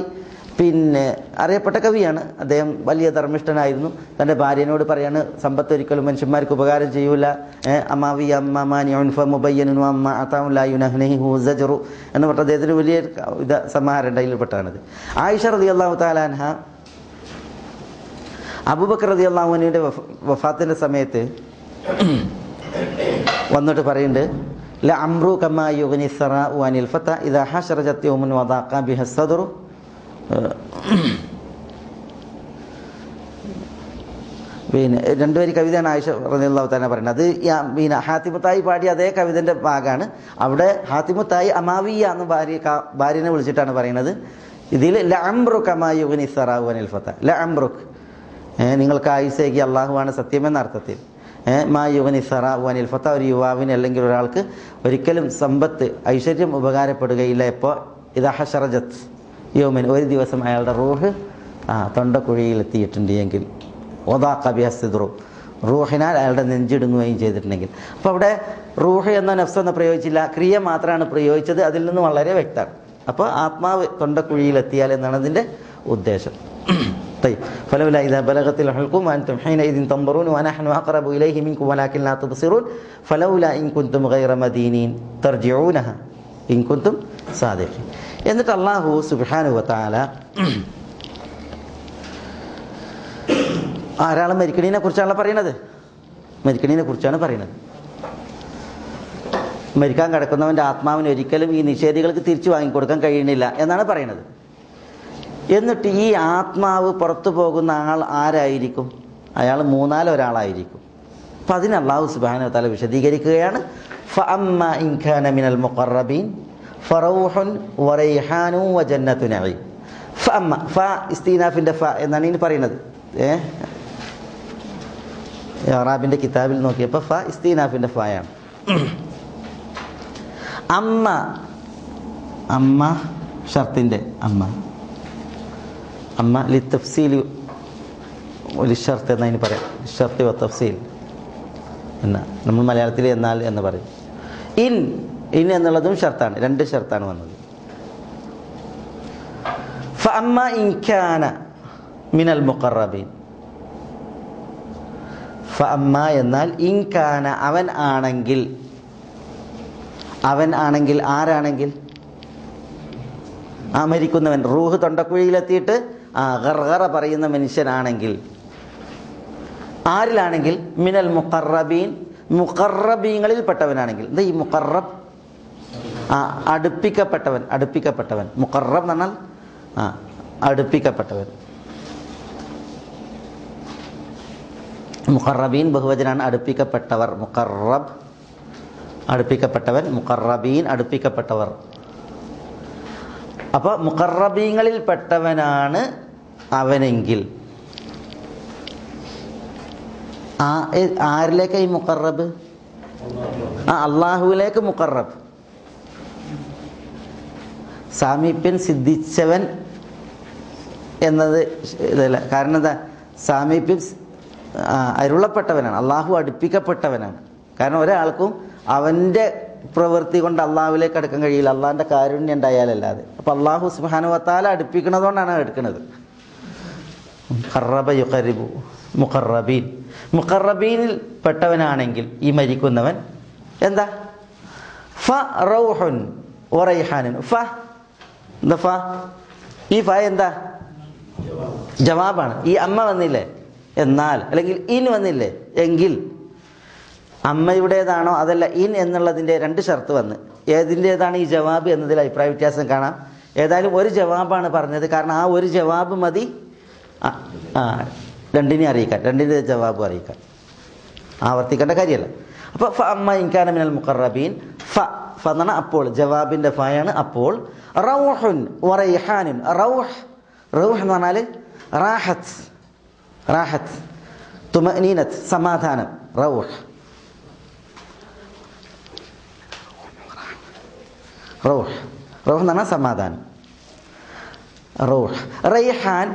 പിന്നെ അറിയപ്പെട്ട കവിയാണ്. അദ്ദേഹം വലിയ ധർമ്മിഷ്ഠനായിരുന്നു. തൻ്റെ ഭാര്യനോട് പറയാണ്, സമ്പത്ത് ഒരിക്കലും മനുഷ്യന്മാർക്ക് ഉപകാരം ചെയ്യൂല. അമ്മാവി അമ്മ മാനിയോൻഫ മുബയ്യനു അമ്മ അത്താമുല്ലായുനഹ്നഹി ഹുസജറു എന്ന് പറഞ്ഞ അദ്ദേഹത്തിന് വലിയ ഇത് സമാഹാരണ്ടയിൽപ്പെട്ടാണത്. ആയിഷ റളിയല്ലാഹു തആല അൻഹാ അബൂബക്കർ റളിയല്ലാഹു അൻഹുവിൻ്റെ വഫാത്തിൻ്റെ സമയത്ത് വന്നിട്ട് പറയുന്നുണ്ട്, ല അംറു കമാ യുഗ്നി സറാഉ അനിൽ ഫത ഇദാ ഹശറജത് യൗമൻ വദാഖ ബിഹ സദ്റു പിന്നെ രണ്ടുപേര് കവിതയാണ് ആയിഷ റളിയല്ലാഹു തആല പറയുന്നത്. അത് പിന്നെ ഹാത്തിമുത്തായി പാടിയ അതേ കവിതൻ്റെ ഭാഗമാണ്. അവിടെ ഹാത്തിമുത്തായി അമാവിയ എന്ന് ഭാര്യനെ വിളിച്ചിട്ടാണ് പറയുന്നത്. ഇതിൽ ല അംറുക മാ യുഗ്നി സറാഉ അനിൽ ഫത, ല അംറുക് നിങ്ങൾക്ക് ആയിഷയ്ക്ക് അള്ളാഹുവാണ് സത്യമെന്ന അർത്ഥത്തിൽ, മാ യുഗ്നി സറാഉ അനിൽ ഫത ഒരു യുവാവിന് അല്ലെങ്കിൽ ഒരാൾക്ക് ഒരിക്കലും സമ്പത്ത് ഐശ്വര്യം ഉപകാരപ്പെടുകയില്ല. ഇപ്പോൾ ഇദാ ഹശറജത്ത് യോമൻ ഒരു ദിവസം അയാളുടെ റൂഹ് തൊണ്ടക്കുഴിയിലെത്തിയിട്ടുണ്ട് എങ്കിൽ, ഒതാ കബിഹസിദ്റു റൂഹിനാൽ അയാളുടെ നെഞ്ചിടുങ്ങുകയും ചെയ്തിട്ടുണ്ടെങ്കിൽ. അപ്പോൾ അവിടെ റൂഹ് എന്ന നഫ്സെന്ന് പ്രയോഗിച്ചില്ല, ക്രിയ മാത്രമാണ് പ്രയോഗിച്ചത്. അതിൽ നിന്ന് വളരെ വ്യക്തമാണ്. അപ്പോൾ ആത്മാവ് തൊണ്ടക്കുഴിയിലെത്തിയാൽ എന്നാണ് അതിൻ്റെ ഉദ്ദേശം. فلولا إذا بلغت الحلقوم وأنتم حينئذ تنظرون ونحن أقرب إليه منكم ولكن لا تبصرون فلولا إن كنتم غير مدينين ترجعونها إن كنتم صادقين. എന്നിട്ട് അല്ലാഹു സുബ്ഹാനഹു വതആല ആരാളെ മരിക്കണീനെ കുറിച്ചാണല്ലോ പറയണത്. മരിക്കണീനെ കുറിച്ചാണ് പറയണത്. മരിക്കാൻ കിടക്കുന്നവൻ്റെ ആത്മാവിന് ഒരിക്കലും ഈ നിഷേധികൾക്ക് തിരിച്ചു വാങ്ങിക്കൊടുക്കാൻ കഴിയുന്നില്ല എന്നാണ് പറയണത്. എന്നിട്ട് ഈ ആത്മാവ് പുറത്തു പോകുന്ന ആൾ ആരായിരിക്കും? അയാൾ മൂന്നാലൊരാളായിരിക്കും. അപ്പം അതിന് അല്ലാഹു സുബ്ഹാനഹു വതആല വിശദീകരിക്കുകയാണ്, ഫഅമ്മ ഇൻ കാന മിനൽ മുഖറബീൻ ഫറൗഹുൻ വറൈഹാനു വജന്നതു നഈം. ഫഅമ്മ ഫ ഇസ്തിനാഫിൻ്റെ ഫ എന്നാണ് ഇനി പറയുന്നത്. അറാബിൻ്റെ കിതാബിൽ നോക്കിയപ്പോൾ ഫ ഇസ്തിനാഫിൻ്റെ ഫയാണ്. അമ്മ അമ്മ ഷർത്തിൻ്റെ അമ്മ അമ്മ ലി തഫ്സീൽ ലി ഷർത്ത് എന്നതിന് പറയാം. ഷർത്ത് വ തഫ്സീൽ എന്നാ നമ്മൾ മലയാളത്തിൽ എന്നാൽ എന്ന് പറയും. ഇൻ ഇൻ എന്നുള്ളതും ഷർത്താണ്, രണ്ട് ഷർത്താണ് വന്നത്. ഫഅമ്മ ഇൻ കാന മിനൽ മുഖറബീൻ. ഫഅമ്മ എന്നാൽ ഇൻ കാന അവൻ ആണെങ്കിൽ. അവൻ ആണെങ്കിൽ ആരാണെങ്കിൽ? ആ മരിക്കുന്നവൻ റൂഹ് തൊണ്ടക്കുഴിയിലെത്തിയിട്ട് ഗർഗറ പറയുന്ന മനുഷ്യനാണെങ്കിൽ, ആരിലാണെങ്കിൽ മിനൽ മുഖറബീൻ മുഖറബീങ്ങളിൽ പെട്ടവനാണെങ്കിൽ. എന്താ ഈ മുഖറബ്? അടുപ്പിക്കപ്പെട്ടവൻ. അടുപ്പിക്കപ്പെട്ടവൻ മുഖറബ് എന്ന് പറഞ്ഞാൽ അടുപ്പിക്കപ്പെട്ടവൻ. മുഖറബീൻ ബഹുവചനാണ്, അടുപ്പിക്കപ്പെട്ടവർ. മുഖറബ് അടുപ്പിക്കപ്പെട്ടവൻ, മുഖറബീൻ അടുപ്പിക്കപ്പെട്ടവർ. അപ്പോൾ മുഖറബീങ്ങളിൽ പെട്ടവനാണ് അവനെങ്കിൽ ആരിലേക്ക് ഈ മുഖറബ്? അള്ളാഹുവിലേക്ക് മുഖറബ്, സാമീപ്യൻ സിദ്ധിച്ചവൻ എന്നത് ഇതല്ല. കാരണം എന്താ, സാമീപ്യൻ അരുളപ്പെട്ടവനാണ്, അള്ളാഹു അടുപ്പിക്കപ്പെട്ടവനാണ്. കാരണം ഒരാൾക്കും അവൻ്റെ പ്രവൃത്തി കൊണ്ട് അള്ളാഹുവിലേക്ക് അടുക്കാൻ കഴിയില്ല, അള്ളാഹിൻ്റെ കാരുണ്യം ഉണ്ടായാലല്ലാതെ. അപ്പം അള്ളാഹു സുബ്ഹാനഹു വതആല അടുപ്പിക്കണതുകൊണ്ടാണ് എടുക്കുന്നത്. ഖറബ യുഖറിബു മുഖറബീൻ. മുഖറബീനിൽ പെട്ടവനാണെങ്കിൽ ഈ മരിക്കുന്നവൻ എന്താ? ഫ റൗഹുൻ വറൈഹാനൻ. ഫ എന്താ? ഫ ഈ ഫ എന്താ? ജവാബാണ്. ഈ അമ്മ വന്നില്ലേ എന്നാൽ, അല്ലെങ്കിൽ ഇൻ വന്നില്ലേ എങ്കിൽ. അമ്മയുടേതാണോ അതല്ല. ഇൻ എന്നുള്ളതിൻ്റെ രണ്ട് ഷർത്ത് വന്ന് ഏതിൻ്റേതാണ് ഈ ജവാബ് എന്നതിൽ അഭിപ്രായ വ്യത്യാസം കാണാം. ഏതായാലും ഒരു ജവാബാണ് പറഞ്ഞത്. കാരണം ആ ഒരു ജവാബ് മതി രണ്ടിനെ അറിയിക്കാൻ, രണ്ടിൻ്റെ ജവാബും അറിയിക്കാൻ. ആവർത്തിക്കേണ്ട കാര്യമല്ല. അപ്പോൾ ഫ അമ്മ ഇൻകാന മിനൽ മുഖറബീൻ. ഫ ഫ എന്നാണ് അപ്പോൾ ജവാബിൻ്റെ ഫയാണ്. അപ്പോൾ റൗഹുൻ വറൈഹാനുൻ. റൗഹ് റൗഹ് എന്ന് പറഞ്ഞാൽ റാഹത്ത്, റാഹത്ത് തുമഅനീനത്ത് സമാധാനം. റൗഹ് റൂഹ്, റൂഹ് എന്ന് പറഞ്ഞാൽ സമാധാനം. റൂഹ് റൈഹാൻ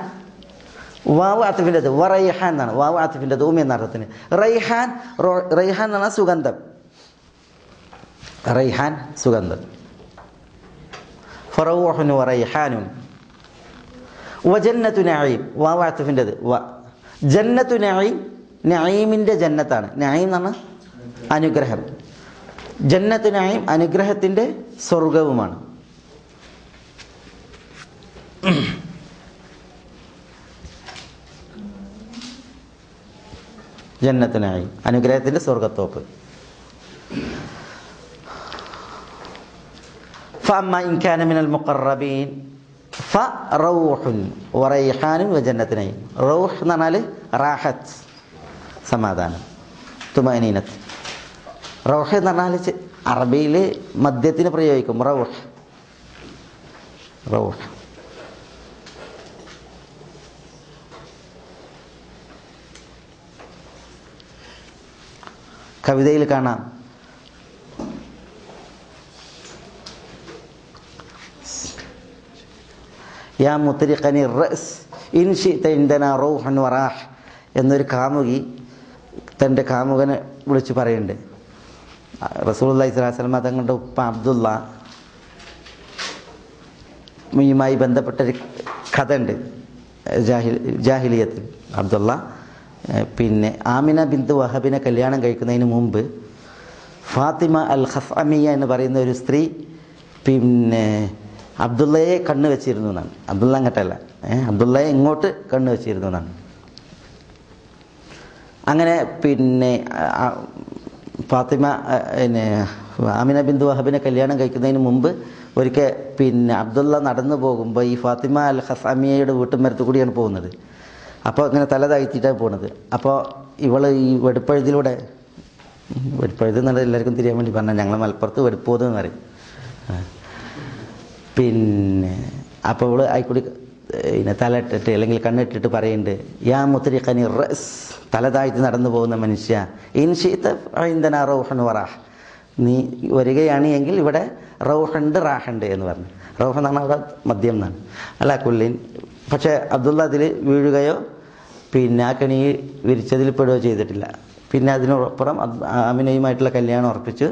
വാവ് ആത്തിഫിൻ്റെത് വ റൈഹാൻ എന്നാണ്, വാവ് ആത്തിഫിൻ്റെ ഊമി എന്ന അർത്ഥത്തിന്. റൈഹാൻ റൈഹാൻ എന്ന് പറഞ്ഞാൽ സുഗന്ധം, റൈഹാൻ സുഗന്ധം. ഫറൗഹുൻ റൈഹാനുൻ. വജന്നത്തു നഈം, വാവ് ആത്തിഫിൻ്റെത് വ. ജന്നത്തു നഈം, നഈമിൻ്റെ ജന്നത്താണ്. നഈം എന്ന് പറഞ്ഞാൽ അനുഗ്രഹം. ജന്നത്തു നഈം അനുഗ്രഹത്തിൻ്റെ സ്വർഗവുമാണ്. ജന്നത്തു നഈം അനുഗ്രഹത്തിൻ്റെ സ്വർഗത്തോപ്പ്. ഫഅമ്മാ ഇൻ കാന മിനൽ മുഖറബീൻ ഫറൗഹുൻ വറൈഹാനുൻ വജന്നത്തു നഈം. റൗഹ് എന്ന് പറഞ്ഞാൽ റാഹത്ത്, സമാധാനം, തുമഅനീനത്ത്. റൗഹ് എന്ന് പറഞ്ഞാൽ അറബിയിൽ മദ്യത്തിന് പ്രയോഗിക്കും. റൗഹ് റൗഹ് കവിതയിൽ കാണാം. യാ മുത്രിഖനി റഅസ് ഇൻ ശിഇത ഇൻദനാ റൗഹൻ വറാഹ് എന്നൊരു കാമുകി തൻ്റെ കാമുകനെ വിളിച്ച് പറയുന്നുണ്ട്. റസൂലുള്ളാഹി സ്വല്ലല്ലാഹു അലൈഹി വസല്ലം തങ്ങളുടെ ഉപ്പ അബ്ദുള്ള യുമായി ബന്ധപ്പെട്ടൊരു കഥ ഉണ്ട്. ജാഹിലിയത്തിൽ അബ്ദുള്ള പിന്നെ ആമിന ബിന്ത് വഹബിനെ കല്യാണം കഴിക്കുന്നതിന് മുമ്പ് ഫാത്തിമ അൽ ഖസ്അമിയ എന്ന് പറയുന്ന ഒരു സ്ത്രീ പിന്നെ അബ്ദുള്ളയെ കണ്ണ് വെച്ചിരുന്നു എന്നാണ്. അബ്ദുള്ള അങ്ങോട്ടല്ല, അബ്ദുള്ളയെ ഇങ്ങോട്ട് കണ്ണ് വെച്ചിരുന്നു എന്നാണ്. അങ്ങനെ പിന്നെ ഫാത്തിമ പിന്നെ ആമിന ബിന്ത് വഹബിനെ കല്യാണം കഴിക്കുന്നതിന് മുമ്പ് ഒരിക്കൽ പിന്നെ അബ്ദുള്ള നടന്നു പോകുമ്പോൾ ഈ ഫാത്തിമ അൽ ഖസ്അമിയയുടെ വീട്ടുമരത്ത് കൂടിയാണ് പോകുന്നത്. അപ്പോൾ ഇങ്ങനെ തല താഴ്ത്തിയിട്ടാണ് പോണത്. അപ്പോൾ ഇവൾ ഈ വെടുപ്പഴുതിലൂടെ, വെടുപ്പഴുതി എന്നുള്ളത് എല്ലാവർക്കും തിരിയാൻ വേണ്ടി പറഞ്ഞാൽ ഞങ്ങൾ മലപ്പുറത്ത് വെടുപ്പോതെന്ന് പറയും. പിന്നെ അപ്പോൾ ഇവൾ ആയിക്കൂടി പിന്നെ തല ഇട്ടിട്ട് അല്ലെങ്കിൽ കണ്ണിട്ടിട്ട് പറയുന്നുണ്ട്, യാ മുത്രിഖനി റഅസ്, തല താഴ്ത്തി നടന്നു പോകുന്ന മനുഷ്യ, ഇൻ ശിഇത ഇൻദനാ റൗഹൻ വറാഹ്, നീ വരികയാണ് എങ്കിൽ ഇവിടെ റൗഹുണ്ട് റാഹുണ്ട് എന്ന് പറഞ്ഞു. റൗഹ് എന്നാണ് അവിടെ മദ്യം എന്നാണ് അല്ല കുല്ലിൻ. പക്ഷേ അബ്ദുള്ള അതിൽ വീഴുകയോ പിന്നെ ആ കണി വിരിച്ചതിൽ പെടുകയോ ചെയ്തിട്ടില്ല. പിന്നെ അതിനപ്പുറം ആമിനയുമായിട്ടുള്ള കല്യാണം ഉറപ്പിച്ച്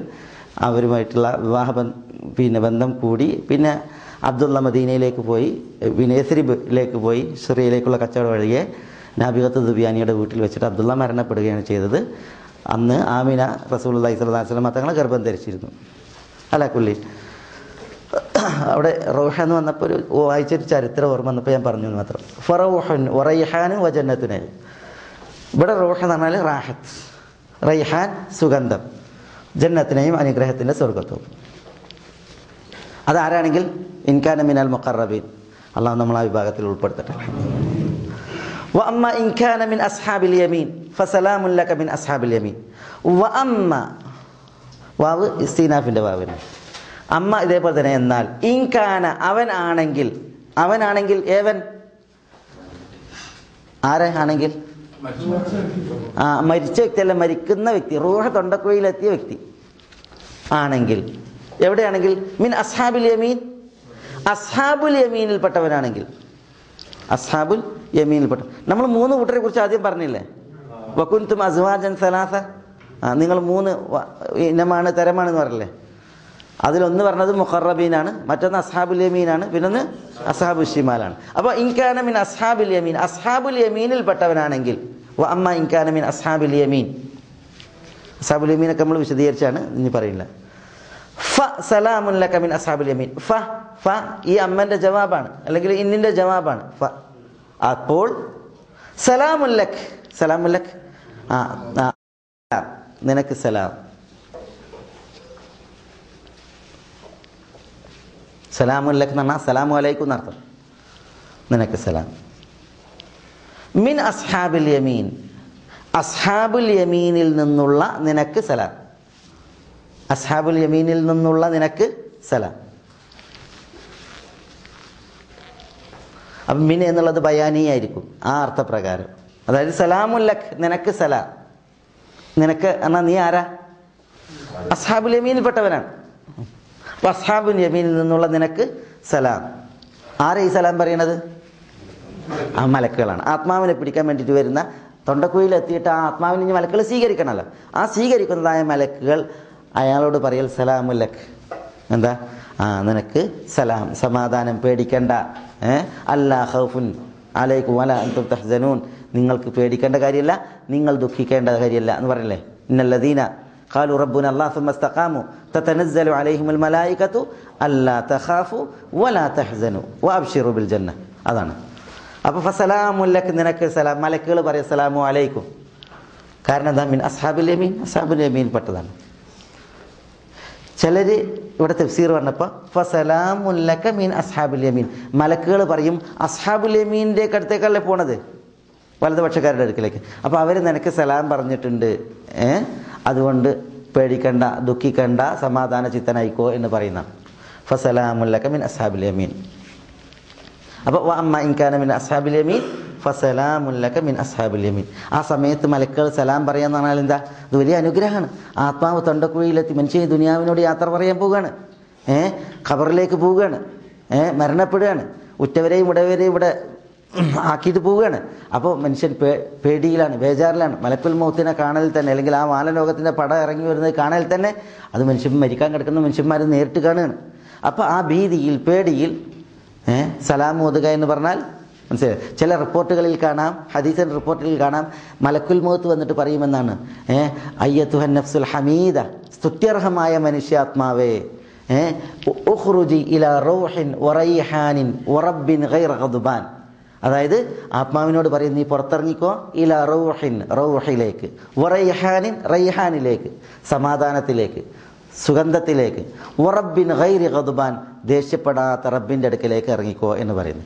അവരുമായിട്ടുള്ള പിന്നെ ബന്ധം കൂടി. പിന്നെ അബ്ദുള്ള മദീനയിലേക്ക് പോയി, വിനേസരിലേക്ക് പോയി, സിറിയയിലേക്കുള്ള കച്ചവടം വഴിയെ നാബിഗത്ത് ദുബിയാനിയുടെ വീട്ടിൽ വെച്ചിട്ട് അബ്ദുള്ള മരണപ്പെടുകയാണ് ചെയ്തത്. അന്ന് ആമിന റസൂലുള്ളാഹി സ്വല്ലല്ലാഹു അലൈഹി വസല്ലം തങ്ങളെ ഗർഭം ധരിച്ചിരുന്നു. അല്ല കുല്ലി അവിടെ റൗഹ എന്ന് വന്നപ്പോൾ ഒരു വായിച്ചൊരു ചരിത്രം ഓർമ്മ വന്നപ്പോൾ ഞാൻ പറഞ്ഞു മാത്രം. ഫറൗഹൻ റൈഹാൻ വജന്നത്തു നഈം. ഇവിടെ റൗഹ എന്ന് പറഞ്ഞാൽ റാഹത്ത്, റൈഹാൻ സുഗന്ധം, ജന്നത്തു നഈം അനുഗ്രഹത്തിൻ്റെ സ്വർഗത്വം. അതാരാണെങ്കിൽ ഇൻ കാന മിനൽ മുഖറബീൻ, അള്ളാഹു നമ്മൾ ആ വിഭാഗത്തിൽ ഉൾപ്പെടുത്തട്ടെ. വ അമ്മ ഇൻ കാന മിൻ അസ്ഹാബിൽ യമീൻ ഫസലാമുൻ ലക മിൻ അസ്ഹാബിൽ യമീൻ. വ അമ്മ വാവ് ഇസ്തിനാഫിൻ്റെ വാവിന് അമ്മ. ഇതേപോലെ തന്നെ എന്നാൽ, ഇൻകാന അവനാണെങ്കിൽ, അവനാണെങ്കിൽ ഏവൻ ആരെ ആണെങ്കിൽ ആ മരിച്ച വ്യക്തി അല്ല, മരിക്കുന്ന വ്യക്തി, റൂഹ് തൊണ്ടക്കുഴിയിലെത്തിയ വ്യക്തി ആണെങ്കിൽ, എവിടെയാണെങ്കിൽ മീൻ അസ്ഹാബുൽ യമീൻ, അസ്ഹാബുൽ യമീനിൽപ്പെട്ടവനാണെങ്കിൽ, അസ്ഹാബുൽ യമീനിൽപ്പെട്ട. നമ്മൾ മൂന്ന് കൂട്ടരെ കുറിച്ച് ആദ്യം പറഞ്ഞില്ലേ, വകുൻതും അസ്വാജൻ സലാസ, നിങ്ങൾ മൂന്ന് ഇനമാണ് തരമാണെന്ന് പറഞ്ഞില്ലേ. അതിലൊന്ന് പറഞ്ഞത് മുഖറബീനാണ്, മറ്റൊന്ന് അസ്ഹാബുൽ യമീനാണ്, പിന്നൊന്ന് അസ്ഹാബു ഷിമാലാണ്. അപ്പോൾ ഇൻകാന മിൻ അസ്ഹാബുൽ യമീൻ, അസ്ഹാബുൽ യമീനിൽപ്പെട്ടവനാണെങ്കിൽ. വ അമ്മ ഇൻകാന മിൻ അസ്ഹാബുൽ യമീൻ, അസ്ഹാബുൽ യമീനൊക്കെ നമ്മൾ വിശദീകരിച്ചാണ്, ഇനി പറയില്ല. ഫ സലാമുൻ ലക മിൻ അസ്ഹാബുൽ യമീൻ. ഫ ഫ ഈ അമ്മൻ്റെ ജവാബാണ്, അല്ലെങ്കിൽ ഇന്നിൻ്റെ ജവാബാണ് ഫ. അപ്പോൾ സലാമുൻ ലക, സലാമുൻ ലക നിനക്ക് സലാം, സലാമുല്ലക്ക് എന്ന് പറഞ്ഞാൽ സലാമു അലൈക്കും എന്നർത്ഥം, നിനക്ക് സലാം. മിൻ അസ്ഹാബുൽ യമീൻ, അസ്ഹാബുൽ യമീനിൽ നിന്നുള്ള നിനക്ക് സലാം, അസ്ഹാബുൽ യമീനിൽ നിന്നുള്ള നിനക്ക് സലാം. അപ്പം മിൻ എന്നുള്ളത് ബയാനിയായിരിക്കും ആ അർത്ഥപ്രകാരം. അതായത് സലാമുല്ലക്ക് നിനക്ക് സലാം, നിനക്ക് എന്നാ നീ ആരാ? അസ്ഹാബുൽ യമീനിൽപ്പെട്ടവനാണ്. വസ്ഹാബുൻ യമീനിൽ നിന്നുള്ള നിനക്ക് സലാം. ആരാ ഈ സലാം പറയണത്? ആ മലക്കുകളാണ്. ആത്മാവിനെ പിടിക്കാൻ വേണ്ടിയിട്ട് വരുന്ന തൊണ്ടക്കുഴിയിൽ എത്തിയിട്ട് ആ ആത്മാവിനെ ഇനി മലക്കുകൾ സ്വീകരിക്കണമല്ലോ. ആ സ്വീകരിക്കുന്നതായ മലക്കുകൾ അയാളോട് പറയൽ സലാമുല്ലക്ക്, എന്താ ആ നിനക്ക് സലാം, സമാധാനം, പേടിക്കേണ്ട. അല്ലാ ഖൗഫുൻ അലൈക്കും വലാ അൻതും തഹ്സനൂൻ, നിങ്ങൾക്ക് പേടിക്കേണ്ട കാര്യമില്ല, നിങ്ങൾ ദുഃഖിക്കേണ്ട കാര്യമില്ല എന്ന് പറയല്ലേ. ഇന്നല്ലദീന ഖാലു റബ്ബുന അല്ലാഹു സുമ്മ ഇസ്തഖാമു തതനസ്സലു അലൈഹിമുൽ മലായികത്തു അല്ലാ തഖാഫു വലാ തഹ്സനൂ വഅബ്ശിറു ബിൽ ജന്ന. അതാണ്. അപ്പോൾ ഫസലാമുല്ലക്ക് നിനക്ക് സലാം, മലക്കുകൾ പറയും സലാമു അലൈക്കും. കാരണം എന്താ? മിൻ അസ്ഹാബിൽ യമീൻ, അസ്ഹാബുൽ യമീൻ പെട്ടതാണ്. ചിലർ ഇവിടെ തഫ്സീർ പറഞ്ഞപ്പോൾ ഫസലാമുല്ലക മീൻ അസ്ഹാബുൽ യമീൻ, മലക്കുകൾ പറയും അസ്ഹാബുൽ യമീൻ്റെ അടുത്തേക്കല്ലേ പോണത്, വലതുപക്ഷക്കാരുടെ അടുക്കിലേക്ക്. അപ്പോൾ അവർ നിനക്ക് സലാം പറഞ്ഞിട്ടുണ്ട്, അതുകൊണ്ട് പേടിക്കണ്ട, ദുഃഖിക്കണ്ട, സമാധാന ചിത്തനായിക്കോ എന്ന് പറയുന്ന ഫസലാമുല്ലക മീൻ അസ്ഹാബുൽ യമീൻ. അപ്പോൾ അമ്മ ഇൻകാന മീൻ അസ്ഹാബുൽ യമീൻ ഫസലാമുല്ലക മിൻ അസ്ഹാബുൽ യമീൻ. ആ സമയത്ത് മലക്കുകൾ സലാം പറയാന്ന് പറഞ്ഞാൽ എന്താ, ഇത് വലിയ അനുഗ്രഹമാണ്. ആത്മാവ് തൊണ്ടക്കുഴിയിലെത്തി മനുഷ്യൻ ദുനിയാവിനോട് യാത്ര പറയാൻ പോവുകയാണ്, ഖബറിലേക്ക് പോവുകയാണ്, മരണപ്പെടുകയാണ്, ഉറ്റവരെയും ഉടവരെയും ഇവിടെ ആക്കിയിട്ട് പോവുകയാണ്. അപ്പോൾ മനുഷ്യൻ പേടിയിലാണ്, ബേജാറിലാണ്. മലക്കുൽ മൗത്തിനെ കാണാൻ തന്നെ, അല്ലെങ്കിൽ ആ മാനലോകത്തിൻ്റെ പടം ഇറങ്ങി വരുന്നത് കാണാൻ തന്നെ, അത് മനുഷ്യൻ മരിക്കാൻ കിടക്കുന്ന മനുഷ്യന്മാർ നേരിട്ട് കാണുകയാണ്. അപ്പോൾ ആ ഭീതിയിൽ, പേടിയിൽ സലാം ഓതുക എന്ന് പറഞ്ഞാൽ മനസ്സിലായി. ചില റിപ്പോർട്ടുകളിൽ കാണാം, ഹദീസിൻ്റെ റിപ്പോർട്ടുകളിൽ കാണാം, മലക്കുൽ മൗത്ത് വന്നിട്ട് പറയുമെന്നാണ്, അയ്യത്തുഹ നഫ്സുൽ ഹമീദ, സ്തുത്യർഹമായ മനുഷ്യാത്മാവേ, ഉഖ്റുജി ഇലാ റൗഹിൻ വറൈഹാനിൻ വറബ്ബിൻ ഗൈറ ഗദ്ബാൻ. അതായത് ആത്മാവിനോട് പറയും, നീ പുറത്തിറങ്ങിക്കോ, ഇലാ റൗഹിൻ, റൗഹിലേക്ക്, വറൈഹാനിൻ, റൈഹാനിലേക്ക്, സമാധാനത്തിലേക്ക്, സുഗന്ധത്തിലേക്ക്, വറബ്ബിൻ ഗൈറ ഗദ്ബാൻ, ദേഷ്യപ്പെടാത്ത റബ്ബിൻ്റെ അടുക്കലേക്ക് ഇറങ്ങിക്കോ എന്ന് പറയുന്നു.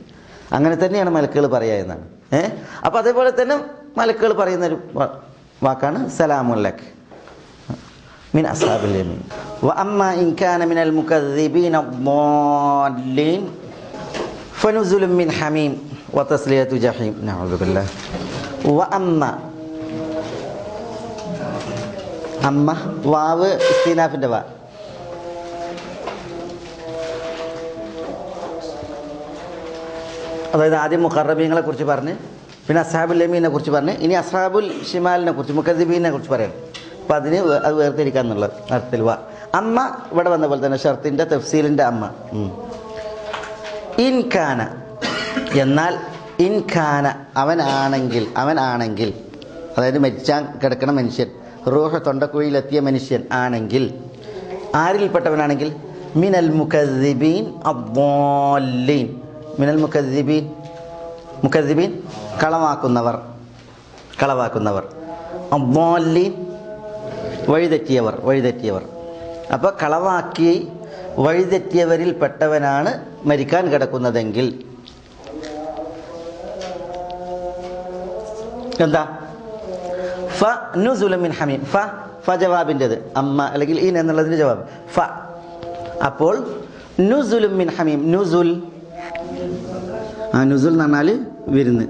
അങ്ങനെ തന്നെയാണ് മലക്കുകൾ പറയുക എന്നാണ്. അപ്പോൾ അതേപോലെ തന്നെ മലക്കുകൾ പറയുന്നൊരു വാക്കാണ് സലാമുല്ലക്ക് മിൻ അസ്ഹാബിൽ യമീൻ. വഅമ്മാ ഇൻ കാന മിനൽ മുകദ്ദിബീന ദ്ദാല്ലിൻ ഫനുസുലും മിൻ ഹമീം വതസ്ലിയതു ജഹീം. നഊദു ബില്ലാഹ്. വഅമ്മാ, അമ്മ വാവ് ഇസ്തിനാഫിൻ്റെ വാ, അതായത് ആദ്യം മുഖറബീങ്ങളെ കുറിച്ച് പറഞ്ഞ്, പിന്നെ അസ്ഹാബുൽ യമീനെ കുറിച്ച് പറഞ്ഞ്, ഇനി അസ്ഹാബുൽ ഷിമാലിനെ കുറിച്ച്, മുഖദ്ദിബീനെ കുറിച്ച് പറയാം. അപ്പം അതിന് അത് വേർതിരിക്കുക എന്നുള്ളത് അർത്ഥത്തിൽ വാ. അമ്മ ഇവിടെ വന്ന പോലെ തന്നെ ഷർത്തിൻ്റെ തഫ്സീലിൻ്റെ അമ്മ. ഇൻ കാന എന്നാൽ, ഇൻ കാന അവനാണെങ്കിൽ, അവനാണെങ്കിൽ അതായത് മരിച്ചാൻ കിടക്കണ മനുഷ്യൻ, റൂഹ് തൊണ്ടക്കുഴിയിലെത്തിയ മനുഷ്യൻ ആണെങ്കിൽ, ആരിൽപ്പെട്ടവനാണെങ്കിൽ, മിനൽ മുഖദ്ദിബീൻ അദ്ദാല്ലിൻ, മിനൽ മുഖദ്ദിബീൻ, മുഖദ്ദിബീൻ കളവാക്കുന്നവർ, കളവാക്കുന്നവർ, അദ്ദാല്ലിൻ വഴിതെറ്റിയവർ, വഴിതെറ്റിയവർ. അപ്പോൾ കളവാക്കി വഴിതെറ്റിയവരിൽ പെട്ടവനാണ് മരിക്കാൻ കിടക്കുന്നതെങ്കിൽ എന്താ, ഫ നുസുലും മിൻ ഹമീം. ഫ, ഫ ജവാബിൻ്റേത്, അമ്മ അല്ലെങ്കിൽ ഇൻ എന്നുള്ളതിൻ്റെ ജവാബ് ഫ. അപ്പോൾ നുസുലും മിൻ ഹമീം, നുസുൽ, ആ നുസുൽ എന്ന് പറഞ്ഞാൽ വിരുന്ന്.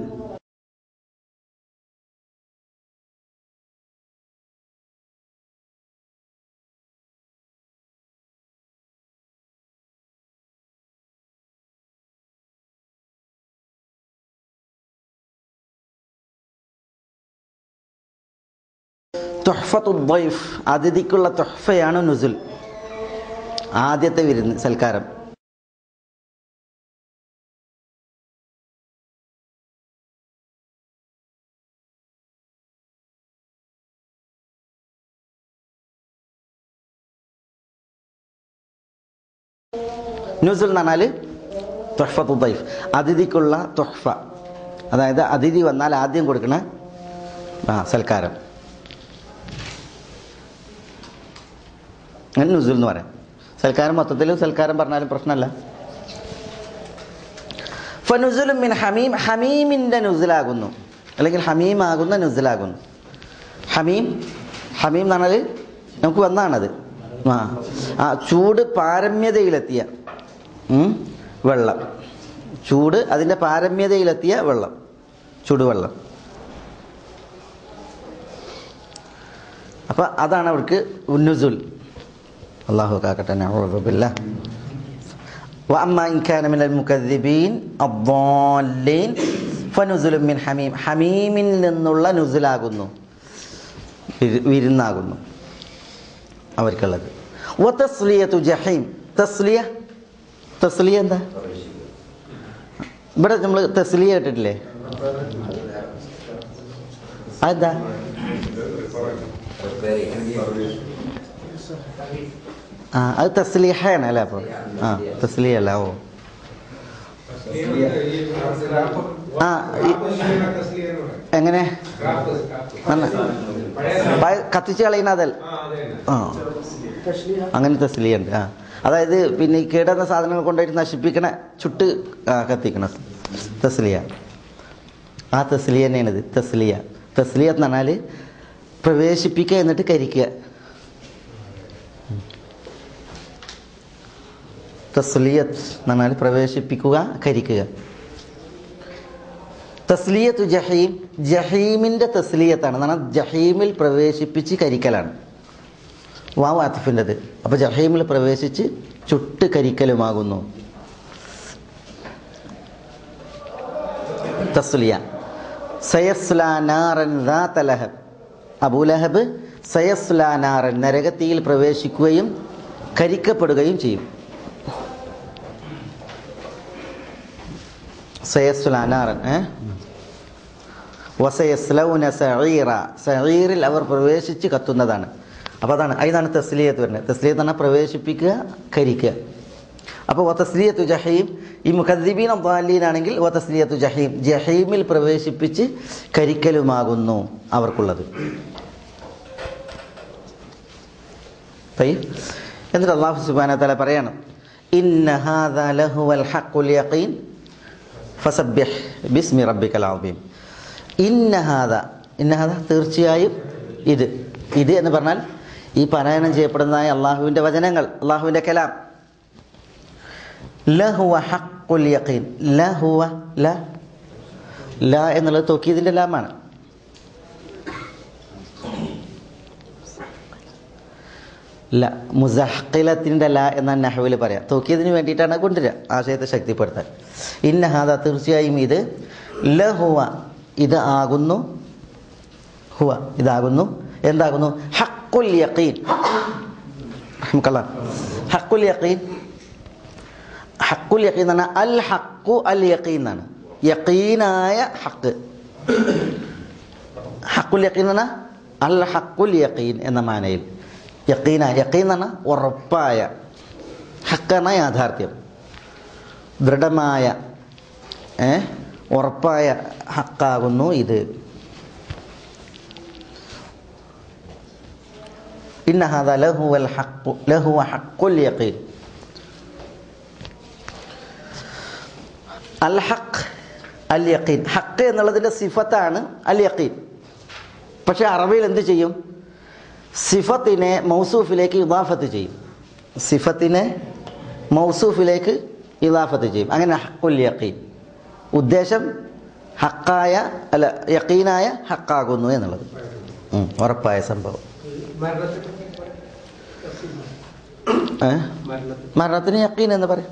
തുഹ്ഫത്തു ദൈഫ്, അതിഥിക്കുള്ള തുഹ്ഫയാണ് നുസുൽ, ആദ്യത്തെ വിരുന്ന്, സൽക്കാരം. നുസുൽ എന്ന് പറഞ്ഞാൽ തുഹ്ഫത്തു ദൈഫ്, അതിഥിക്കുള്ള തുഹ്ഫ, അതായത് അതിഥി വന്നാൽ ആദ്യം കൊടുക്കണ സൽക്കാരം, അങ്ങനെ നുസുൽ എന്ന് പറയാം. സൽക്കാരം മൊത്തത്തിൽ സൽക്കാരം പറഞ്ഞാലും പ്രശ്നമല്ല. ഫനുസുലും മിൻ ഹമീം, ഹമീമിൻ്റെ നുസുലാകുന്നു അല്ലെങ്കിൽ ഹമീമാകുന്ന നുസുലാകുന്നു. ഹമീം, ഹമീം എന്ന് പറഞ്ഞാൽ നമുക്ക് വന്നാണത്, ആ ചൂട് പാരമ്യതയിലെത്തിയ വെള്ളം, ചൂട് അതിൻ്റെ പാരമ്യതയിലെത്തിയ വെള്ളം, ചൂടുവെള്ളം. അപ്പം അതാണ് അവർക്ക് നുസുൽ. Allahu akbar. Na'udzu billah. Wa amma in kana minal mukadzibin ad-dallin fanuzulun min hamim hamimin നിന്നുള്ള നുസുലാകുന്നു വിരുന്നാകുന്നു അവർക്കുള്ളത്. വ തസ്ലിയതു ജഹീം. തസ്ലിയ തസ്ലിയ എന്താ? ഇവിടെ നമ്മൾ തസ്ലിയ കേട്ടിട്ടില്ലേ? അതെന്താ? ആ, അത് തസ്ലിഹാണ് അല്ലേ? അപ്പോൾ ആ തസ്ലിയ അല്ല. ഓ ആ, എങ്ങനെ കത്തിച്ച് കളയുന്ന അതല്ല. ആ, അങ്ങനെ തസ്ലിയുണ്ട്. ആ, അതായത് പിന്നെ ഈ കേടുന്ന സാധനങ്ങൾ കൊണ്ടായിട്ട് നശിപ്പിക്കണ ചുട്ട് കത്തിക്കണം തസ്ലിയ. ആ തസ്ലിയ തന്നെയാണിത്. തസ്ലിയ തസ്ലിയ എന്ന് പറഞ്ഞാൽ പ്രവേശിപ്പിക്കുക, എന്നിട്ട് കരിക്കുക. തസ്ലിയത്ത് എന്ന് പറഞ്ഞാൽ പ്രവേശിപ്പിക്കുക, കരിക്കുക. തസ്ലിയത്ത് ജഹീം, ജഹീമിൻ്റെ തസ്ലിയത്താണ്. എന്നാൽ ജഹീമിൽ പ്രവേശിപ്പിച്ച് കരിക്കലാണ് വാവ് ആത്തിഫിൻ്റെത്. അപ്പോൾ ജഹീമിൽ പ്രവേശിച്ച് ചുട്ട് കരിക്കലുമാകുന്നു തസ്ലിയ. സയസ്ലാ നാറൻ ദാത ലഹബ്. അബൂ ലഹബ് സയസ്ലാ നാറൻ, നരകത്തിയിൽ പ്രവേശിക്കുകയും കരിക്കപ്പെടുകയും ചെയ്യും. സയസ്ലാനാറൻ വസയസ്ലൗന സഈറ, സഈറിൽ അവർ പ്രവേശിച്ച് കത്തുന്നതാണ്. അപ്പോൾ അതാണ്, അതിനാണ് തസ്ലിയത്ത് വരുന്നത്. തസ്ലിയത്ത് പറഞ്ഞാൽ പ്രവേശിപ്പിക്കുക, കരിക്കുക. അപ്പോൾ വ തസ്ലിയത്തു ജഹീം. ഈ മുഖദ്ദിബീൻ അദ്ദാലീനാണെങ്കിൽ വ തസ്ലിയത്തു ജഹീം, ജഹീമിൽ പ്രവേശിപ്പിച്ച് കരിക്കലുമാകുന്നു അവർക്കുള്ളത്. എന്നിട്ട് അല്ലാഹു സുബ്ഹാനഹു വ തആല പറയാണ്, ഇന്ന ഹാദാ ലഹുവൽ ഹഖുൽ യഖീൻ ഫസബ്ബിഹ് ബിസ്മി റബ്ബിക്കൽ അസീം. ഇന്നഹാദ, ഇന്നഹാദ തീർച്ചയായും ഇത്. ഇത് എന്ന് പറഞ്ഞാൽ ഈ പാരായണം ചെയ്യപ്പെടുന്നതായ അള്ളാഹുവിൻ്റെ വചനങ്ങൾ, അള്ളാഹുവിൻ്റെ കലാം. ലഹുവ ഹഖുൽ യഖീൻ. ലഹുവ ല ല എന്നുള്ളത് തൗക്കീദിൻ്റെ ലാമാണ്. ല മുസഹ്ഖിലത്തിൻ്റെ ല എന്ന നഹ്വിൽ പറയാം. തൗക്കീദിന് വേണ്ടിയിട്ടാണ് കൊണ്ടുവരിക, ആശയത്തെ ശക്തിപ്പെടുത്താൻ. ഇന്നഹാദ തീർച്ചയായും ഇത്. ലഹുവ ഇത് ആകുന്നു. ഹുവ ഇതാകുന്നു. എന്താകുന്നു? ഹഖുൽ യഖീൻ. ഹഖുൽ യഖീൻ. ഹഖുൽ യഖീൻ എന്ന് പറഞ്ഞാൽ അൽ ഹഖു അൽ യഖീൻ എന്നാണ്. യഖീനായ ഹഖ്. ഹഖുൽ യഖീൻ എന്ന് പറഞ്ഞാൽ അൽ ഹഖുൽ യഖീൻ എന്ന മാനയിൽ യഖീന. യഖീൻ എന്ന് പറഞ്ഞാൽ ഉറപ്പായ, ഹക്കാണ് യാഥാർത്ഥ്യം, ദൃഢമായ, ഉറപ്പായ ഹക്കാകുന്നു ഇത്. ഇന്നഹാദ ലഹുവൽ ഹഖു, ലഹുവ ഹഖുൽ യഖീൻ. അൽ ഹഖ് അൽ യഖീൻ. ഹഖ് എന്നുള്ളതിൻ്റെ സിഫത്താണ് അൽ യഖീൻ. പക്ഷേ അറബിയിൽ എന്ത് ചെയ്യും? സിഫത്തിനെ മൗസൂഫിലേക്ക് ഇദാഫത്ത് ചെയ്യും. സിഫത്തിനെ മൗസൂഫിലേക്ക് ഇദാഫത്ത് ചെയ്യും. അങ്ങനെ ഹഖുൽ യഖീൻ ഉദ്ദേശം ഹക്കായ, അല്ല യഖീനായ ഹക്കാകുന്നു എന്നുള്ളത്, ഉറപ്പായ സംഭവം. മരണത്തിന് യഖീൻ എന്ന് പറയും,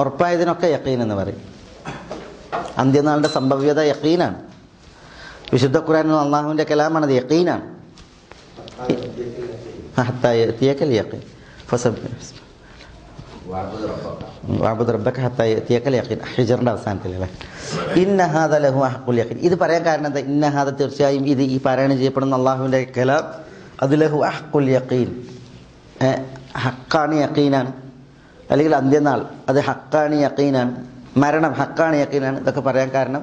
ഉറപ്പായതിനൊക്കെ യഖീൻ എന്ന് പറയും. അന്ത്യനാളിൻ്റെ സംഭവ്യത യഖീനാണ്. വിശുദ്ധ ഖുർആൻ അള്ളാഹുവിൻ്റെ കലാമാണത്, യഖീനാണ്. ഹിജറിന്റെ അവസാനത്തിലല്ലേ ഇന്നഹാദ ലഹു ഹഖുൽ യഖീൻ. ഇത് പറയാൻ കാരണം എന്താ? ഇന്നഹാദ തീർച്ചയായും ഇത്, ഈ പാരായണം ചെയ്യപ്പെടുന്ന അള്ളാഹുവിൻ്റെ കലാം, അത് ലഹു ഹഖുൽ യഖീൻ, ഹക്കാണ്, യഖീനാണ്. അല്ലെങ്കിൽ അന്ത്യനാൾ അത് ഹക്കാണ്, യഖീനാണ്. മരണം ഹക്കാണ്, യഖീനാണ്. ഇതൊക്കെ പറയാൻ കാരണം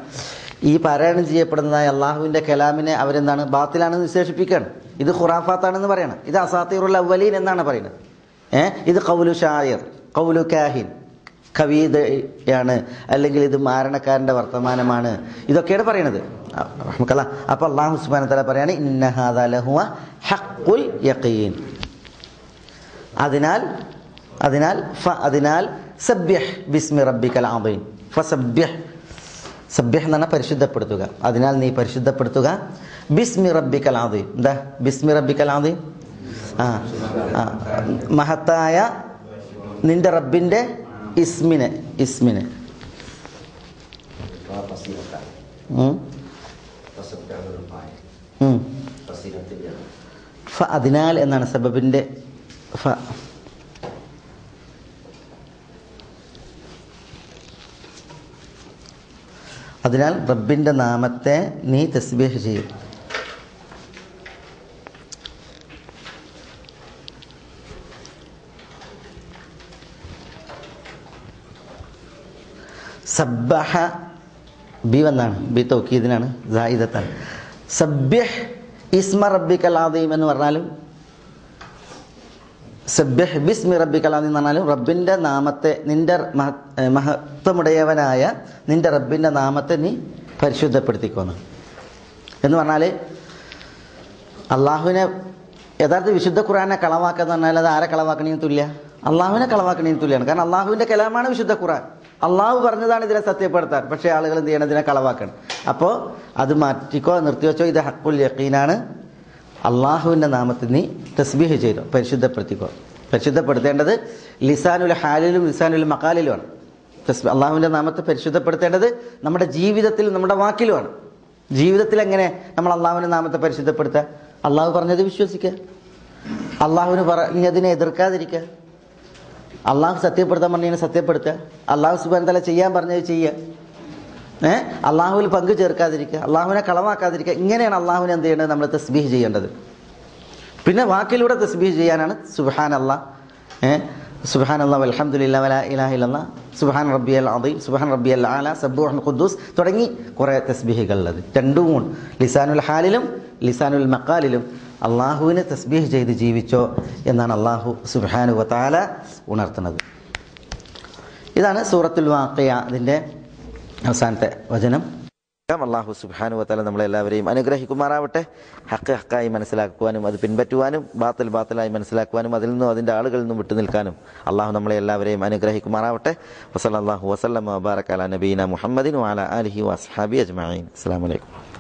ഈ പാരായണം ചെയ്യപ്പെടുന്നതായ അള്ളാഹുവിൻ്റെ കലാമിനെ അവരെന്താണ്, ബാത്തിലാണെന്ന് വിശേഷിപ്പിക്കുകയാണ്. ഇത് ഖുറാഫാത്താണെന്ന് പറയണം. ഇത് അസാത്തീറുൽ അവ്വലീൻ എന്നാണ് പറയുന്നത്. ഇത് ഖൗലു ഷായർ, ഖൗലു കാഹിൻ, കവിതയാണ്. അല്ലെങ്കിൽ ഇത് മാരണക്കാരൻ്റെ വർത്തമാനമാണ്. ഇതൊക്കെയാണ് പറയണത്. അപ്പോൾ അല്ലാഹു സുബ്ഹാനഹു വ തആല പറയാണ്, ഇന്ന ഹാദാ ലഹുവ ഹഖുൽ യഖീൻ. അതിനാൽ അതിനാൽ ഫ അതിനാൽ സബ്ബിഹ് ബിസ്മി റബ്ബിക്കൽ അദീം. ഫസബ്ബിഹ്, സബ്യഹ് എന്ന് പറഞ്ഞാൽ പരിശുദ്ധപ്പെടുത്തുക. അതിനാൽ നീ പരിശുദ്ധപ്പെടുത്തുക. ബിസ്മി റബ്ബിക്കൽ അദീം. എന്താ ബിസ്മി റബ്ബിക്കൽ അദീം? മഹത്തായ നിന്റെ റബ്ബിൻ്റെ ഇസ്മിനെ ഇസ്മിനെ ഫ അതിനാൽ എന്നാണ് സബബിൻ്റെ ഫ. അതിനാൽ റബ്ബിൻ്റെ നാമത്തെ നീ തസ്ബീഹ് ചെയ്യും. സബ്ബഹ ബി വന്നാണ്, ബി തൗക്കീദിനാണ്, സായിദത്താണ്. സബ്യഹ് ഇസ്മ റബ്ബിക്കൽ അദീം എന്ന് പറഞ്ഞാലും സബ്യഹ് ബിസ്മി റബ്ബിക്കൽ അദീം എന്ന് പറഞ്ഞാലും റബ്ബിൻ്റെ നാമത്തെ, നിൻ്റെ മഹത്വമുടയവനായ നിൻ്റെ റബ്ബിൻ്റെ നാമത്തെ നീ പരിശുദ്ധപ്പെടുത്തിക്കോന്ന് എന്ന് പറഞ്ഞാൽ അള്ളാഹുവിനെ യഥാർത്ഥ വിശുദ്ധ ഖുർആനെ കളവാക്കുക എന്ന് പറഞ്ഞാൽ അത് ആരെ കളവാക്കണേന്ന് തുല്യ? അള്ളാഹുവിനെ കളവാക്കണേന്ന് തുല്യമാണ്. കാരണം അള്ളാഹുവിൻ്റെ കലാമാണ് വിശുദ്ധ ഖുർആൻ. അള്ളാഹു പറഞ്ഞതാണ് ഇതിനെ സത്യപ്പെടുത്താൻ, പക്ഷേ ആളുകൾ എന്ത് ചെയ്യണം? ഇതിനെ കളവാക്കണം. അപ്പോൾ അത് മാറ്റിക്കോ, നിർത്തിവെച്ചോ. ഇത് ഹഖുൽ യഖീനാണ്. അള്ളാഹുവിൻ്റെ നാമത്തിൽ നീ തസ്ബീഹ് ചെയ്തോ, പരിശുദ്ധപ്പെടുത്തിക്കോ. പരിശുദ്ധപ്പെടുത്തേണ്ടത് ലിസാനുൽ ഹാലിലും ലിസാനുൽ മഖാലിലുമാണ്. അള്ളാഹുവിൻ്റെ നാമത്തെ പരിശുദ്ധപ്പെടുത്തേണ്ടത് നമ്മുടെ ജീവിതത്തിൽ, നമ്മുടെ വാക്കിലുമാണ്. ജീവിതത്തിൽ എങ്ങനെ നമ്മൾ അള്ളാഹുവിൻ്റെ നാമത്തെ പരിശുദ്ധപ്പെടുത്തുക? അള്ളാഹു പറഞ്ഞത് വിശ്വസിക്കുക, അള്ളാഹുവിന് പറഞ്ഞതിനെ എതിർക്കാതിരിക്കുക, അള്ളാഹു സത്യപ്പെടുത്താൻ പറഞ്ഞതിനെ സത്യപ്പെടുത്തുക, അള്ളാഹു സുബ്ഹാനഹു തആല ചെയ്യാൻ പറഞ്ഞത് ചെയ്യുക, അള്ളാഹുവിൽ പങ്കു ചേർക്കാതിരിക്കുക, അള്ളാഹുവിനെ കളവാക്കാതിരിക്കുക. ഇങ്ങനെയാണ് അള്ളാഹുവിനെ എന്ത് ചെയ്യേണ്ടത്? നമ്മൾ തസ്ബീഹ് ചെയ്യേണ്ടത്. പിന്നെ വാക്കിലൂടെ തസ്ബീഹ് ചെയ്യാനാണ് സുബ്ഹാനല്ലാഹ്, സുബ്ഹാനല്ലാഹ് വൽഹംദുലില്ലാഹി വലാ ഇലാഹ ഇല്ലല്ലാഹ്, സുബ്ഹാൻ റബ്ബിയൽ അദീം, സുബ്ഹാൻ റബ്ബിയൽ അഅലാ, സബ്ബൂഹുൽ ഖുദ്ദൂസ് തുടങ്ങി കുറേ തസ്ബീഹുകളുള്ളത്. രണ്ടും ലിസാനുൽ ഹാലിലും ലിസാനുൽ മഖാലിലും അള്ളാഹുവിനെ തസ്ബീഹ് ചെയ്ത് ജീവിച്ചോ എന്നാണ് അള്ളാഹു സുബ്ഹാനഹു വതആല ഉണർത്തുന്നത്. ഇതാണ് സൂറത്തുൽ വാഖിയ അതിൻ്റെ അവസാനത്തെ വചനം. അള്ളാഹു സുബ്ഹാനഹു വതആല നമ്മളെല്ലാവരെയും അനുഗ്രഹിക്കുമാറാവട്ടെ. ഹക്ക് ഹക്കായി മനസ്സിലാക്കുവാനും അത് പിൻപറ്റുവാനും ബാത്തിൽ ബാത്തിലായി മനസ്സിലാക്കുവാനും അതിൽ നിന്നും അതിൻ്റെ ആളുകളിൽ നിന്നും വിട്ടു നിൽക്കാനും അള്ളാഹു നമ്മളെ എല്ലാവരെയും അനുഗ്രഹിക്കുമാറാവട്ടെ. വസല്ലല്ലാഹു വസല്ലമ വബാറക അലാ നബീന മുഹമ്മദിൻ വഅലാ ആലിഹി വഅസ്ഹാബിഹി അജ്മഈൻ. അസ്സലാമു അലൈക്കും.